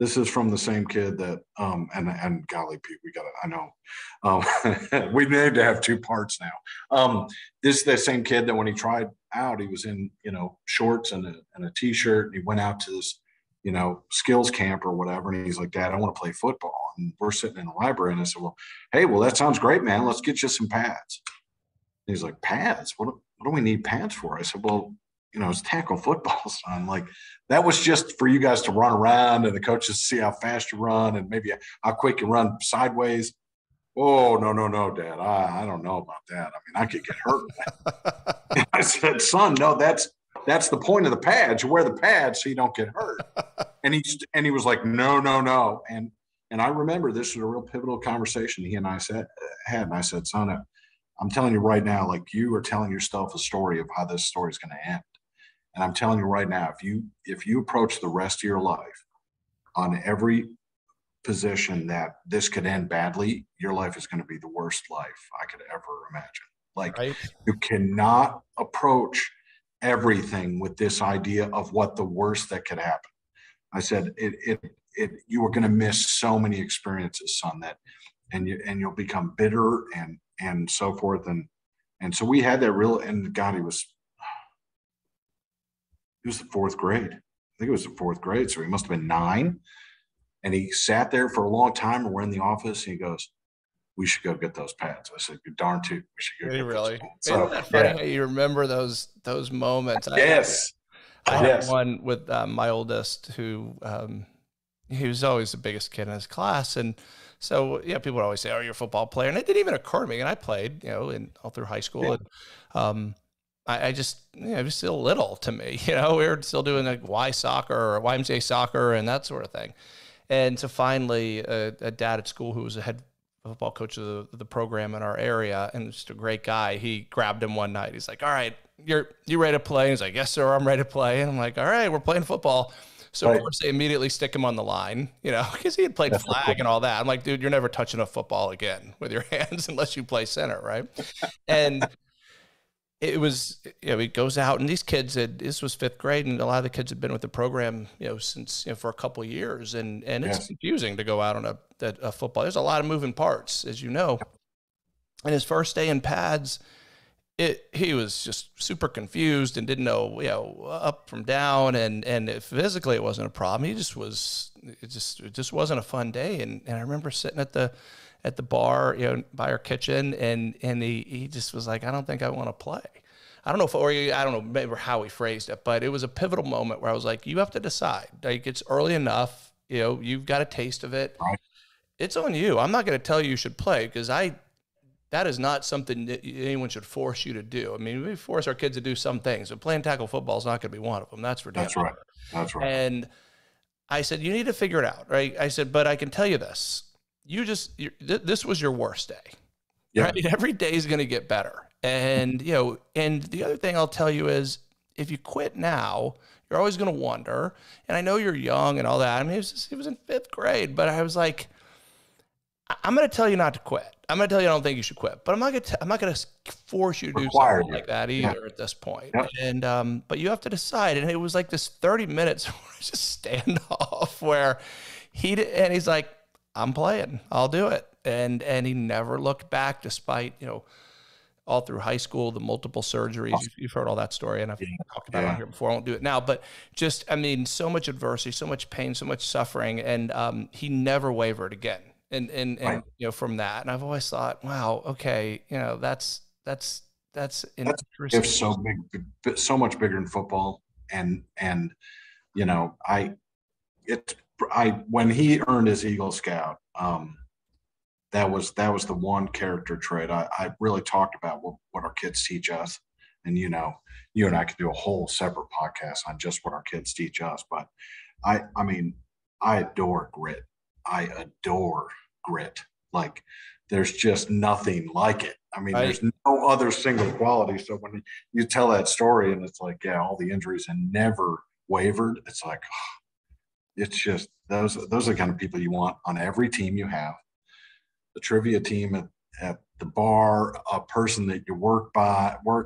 This is from the same kid that, and golly, Pete, we got it. I know we need to have two parts now. This is the same kid that when he tried out, he was in, you know, shorts and a t-shirt, and he went out to this, you know, skills camp or whatever. And he's like, Dad, I want to play football. And we're sitting in the library, and I said, well, hey, well, that sounds great, man. Let's get you some pads. And he's like, pads? What do we need pads for? I said, well, you know, it's tackle football, son. Like, that was just for you guys to run around and the coaches see how fast you run and maybe how quick you run sideways. Oh, no, Dad. I don't know about that. I mean, I could get hurt. I said, son, no, that's the point of the pads. You wear the pads so you don't get hurt. And he was like, no. And I remember this was a real pivotal conversation he and I had. And I said, son, I'm telling you right now, like, you are telling yourself a story of how this story is going to end. And I'm telling you right now, if you approach the rest of your life on every position that this could end badly, your life is going to be the worst life I could ever imagine. Like, right? You cannot approach everything with this idea of what the worst that could happen. I said, you are going to miss so many experiences, son, that, and you'll become bitter and so forth. And so we had that real, and God, he was the fourth grade. I think it was the fourth grade. So he must've been 9. And he sat there for a long time, and we're in the office, and he goes, we should go get those pads. I said, you're darn too. We should go get really? Those pads. So, isn't that funny how you remember those moments? Yes. I had one with my oldest, who he was always the biggest kid in his class. And so, yeah, people would always say, oh, you're a football player. And it didn't even occur to me. And I played, you know, all through high school. Yeah. And I just, you know, it was still little to me. You know, we were still doing like Y soccer or YMCA soccer and that sort of thing. And so finally, a dad at school who was a head football coach of the program in our area, and just a great guy, he grabbed him one night. He's like, all right, you ready to play? And he's like, yes, sir, I'm ready to play. And I'm like, all right, we're playing football. So right. Of course, they immediately stick him on the line, you know, because he had played flag and all that. I'm like, dude, you're never touching a football again with your hands unless you play center, right? And it was, you know, he goes out, and these kids this was fifth grade, and a lot of the kids had been with the program, you know, since, you know, for a couple of years. And it's confusing to go out on a football. There's a lot of moving parts, as you know. And his first day in pads, he was just super confused and didn't know, you know, up from down. And physically it wasn't a problem. He just was, it just wasn't a fun day. And I remember sitting at the bar, you know, by our kitchen, and he just was like, I don't think I want to play. I don't know if, or I don't know maybe how he phrased it, but it was a pivotal moment where I was like, you have to decide. Like, it's early enough, you know, you've got a taste of it. Right. It's on you. I'm not going to tell you should play, because that is not something that anyone should force you to do. I mean, we force our kids to do some things, but playing tackle football is not going to be one of them. That's for damn sure. That's right. And I said, you need to figure it out, right? I said, but I can tell you this. This was your worst day, right? Every day is going to get better. And, you know, and the other thing I'll tell you is, if you quit now, you're always going to wonder. And I know you're young and all that. I mean, it was in fifth grade, but I was like, I'm going to tell you not to quit. I'm going to tell you I don't think you should quit, but I'm not going to force you to do something like that either at this point. Yep. And, but you have to decide. And it was like this 30 minutes just standoff where he's like, I'm playing, I'll do it. And he never looked back, despite, you know, all through high school, the multiple surgeries. You've heard all that story, and I've talked about it here before. I won't do it now, but just, I mean, so much adversity, so much pain, so much suffering. And, he never wavered again. And you know, from that, and I've always thought, wow, okay. You know, that's interesting. It's so big, so much bigger than football. And, you know, when he earned his Eagle Scout, that was the one character trait I really talked about, what our kids teach us. And, you know, you and I could do a whole separate podcast on just what our kids teach us. But I mean, I adore grit. Like, there's just nothing like it. I mean, there's no other single quality. So when you tell that story, and it's like, yeah, all the injuries and never wavered. It's like, it's just, those are the kind of people you want on every team you have. The trivia team at the bar, a person that you work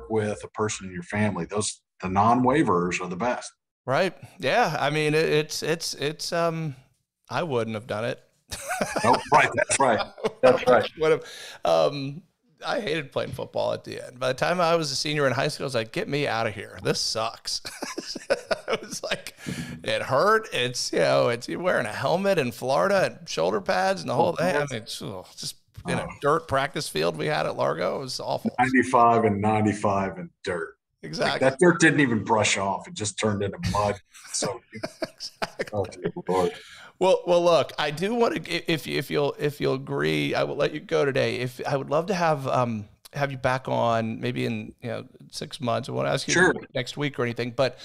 with, a person in your family. The non-waverers are the best. Right. Yeah. I mean, I wouldn't have done it. Nope, right. That's right. That's right. I hated playing football at the end. By the time I was a senior in high school, I was like, get me out of here. This sucks. I was like, it hurt. It's, you know, you're wearing a helmet in Florida and shoulder pads and the whole thing. I mean, it's just in a dirt practice field we had at Largo. It was awful. 95 and 95 and dirt. Exactly. Like that dirt didn't even brush off. It just turned into mud. So exactly. Oh, dear Lord. Well, look, I do want to, if you'll agree, I will let you go today. If I would love to have you back on maybe in 6 months. I won't ask you next week or anything, but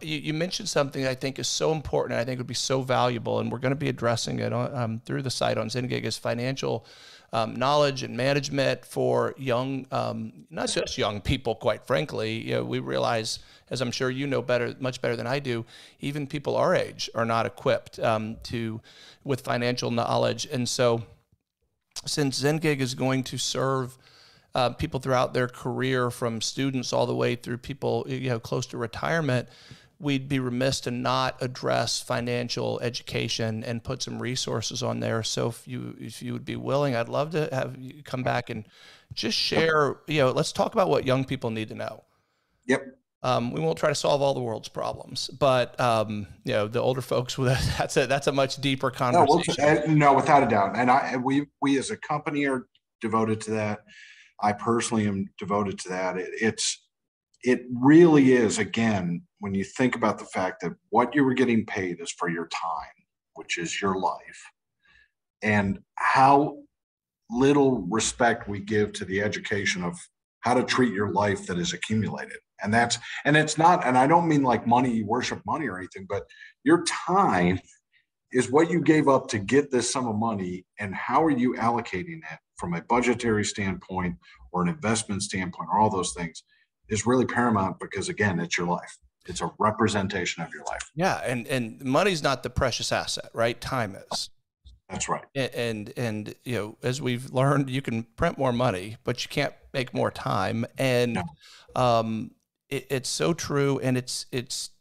you mentioned something I think is so important, and I think would be so valuable, and we're going to be addressing it on, through the site on Zen Gig, is financial knowledge and management for young, not just young people, quite frankly. We realize, as I'm sure you know much better than I do, even people our age are not equipped with financial knowledge. And so since Zen Gig is going to serve people throughout their career, from students all the way through people close to retirement, we'd be remiss to not address financial education and put some resources on there. So if you would be willing, I'd love to have you come back and just share, let's talk about what young people need to know. Yep. We won't try to solve all the world's problems, but the older folks, that's a much deeper conversation. No, without a doubt. And we as a company are devoted to that. I personally am devoted to that. It really is, again, when you think about the fact that what you were getting paid is for your time, which is your life, and how little respect we give to the education of how to treat your life that is accumulated. And and I don't mean like money, you worship money or anything, but your time is what you gave up to get this sum of money, and how are you allocating it from a budgetary standpoint or an investment standpoint, or all those things, is really paramount, because again, it's your life. It's a representation of your life. Yeah. And money's not the precious asset, right? Time is. That's right. And as we've learned, you can print more money, but you can't make more time. And, no. It's so true. And it's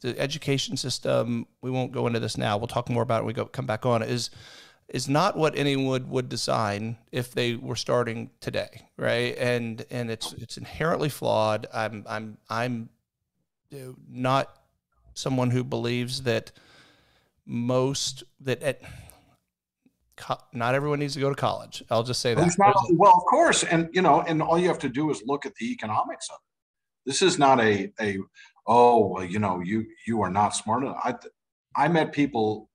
the education system. We won't go into this now. We'll talk more about it when we come back on, is not what anyone would design if they were starting today, right? And it's inherently flawed. I'm not someone who believes that not everyone needs to go to college. I'll just say that. Well, of course, and all you have to do is look at the economics of it. This is not you are not smart enough. I met people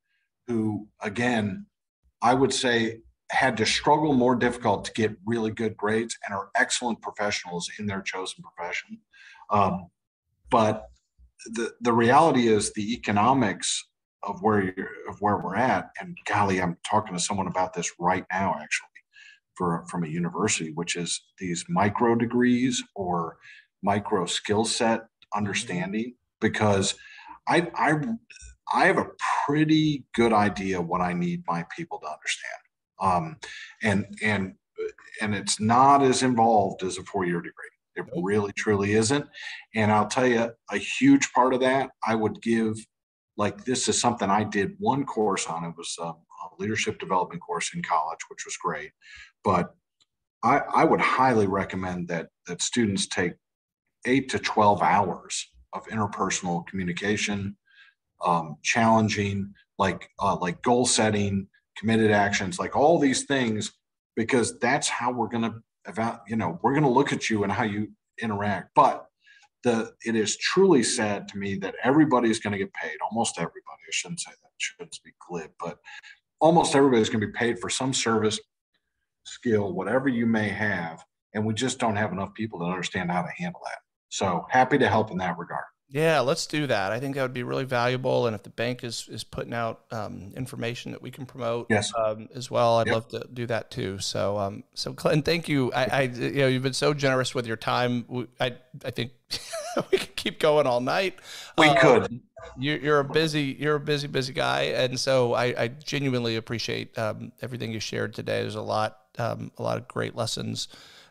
who, again, I would say had to struggle more difficult to get really good grades and are excellent professionals in their chosen profession. But the reality is the economics of where we're at, and golly, I'm talking to someone about this right now, actually, from a university, which is these micro degrees or micro skill set understanding, because I have a pretty good idea what I need my people to understand. And it's not as involved as a four-year degree. It really, truly isn't. And I'll tell you, a huge part of that, I would give, like, this is something I did one course on. It was a leadership development course in college, which was great. But I would highly recommend that students take 8 to 12 hours of interpersonal communication, challenging, like goal setting, committed actions, like all these things, because that's how we're going to we're going to look at you and how you interact. But it is truly sad to me that everybody's going to get paid. Almost everybody, I shouldn't say that, shouldn't be glib, but almost everybody's going to be paid for some service, skill, whatever you may have. And we just don't have enough people to understand how to handle that. So happy to help in that regard. Yeah, let's do that. I think that would be really valuable. And if the bank is putting out information that we can promote as well, I'd love to do that too. So, Glenn, thank you. You've been so generous with your time. I think we could keep going all night. We could. You're a busy guy, and so I genuinely appreciate everything you shared today. There's a lot of great lessons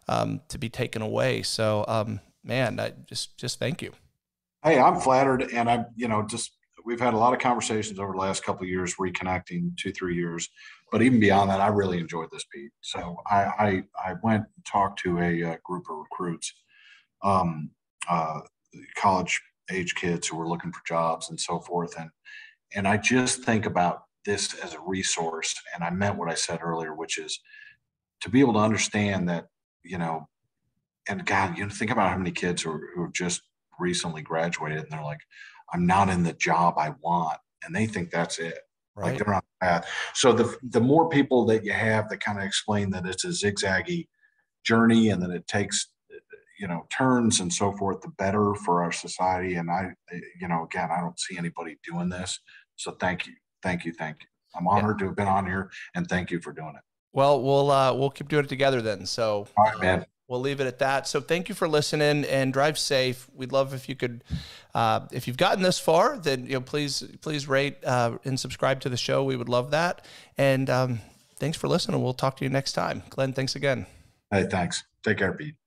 to be taken away. So, man, I just thank you. Hey, I'm flattered, and we've had a lot of conversations over the last couple of years, reconnecting 2-3 years, but even beyond that, I really enjoyed this, Pete. So I went and talked to a group of recruits, college age kids who were looking for jobs and so forth, and I just think about this as a resource, and I meant what I said earlier, which is to be able to understand that, and God, think about how many kids who are just recently graduated and they're like, I'm not in the job I want. And they think that's it. Right. Like they're on the path. So the more people that you have that kind of explain that it's a zigzaggy journey and that it takes, you know, turns and so forth, the better for our society. And I, you know, again, I don't see anybody doing this. So thank you. Thank you. Thank you. I'm honored to have been on here and thank you for doing it. Well, we'll keep doing it together then. So all right, man. We'll leave it at that. So thank you for listening and drive safe. We'd love if you could, if you've gotten this far, then, you know, please rate and subscribe to the show. We would love that. And thanks for listening. We'll talk to you next time. Glenn, thanks again. Hey, thanks. Take care, Pete.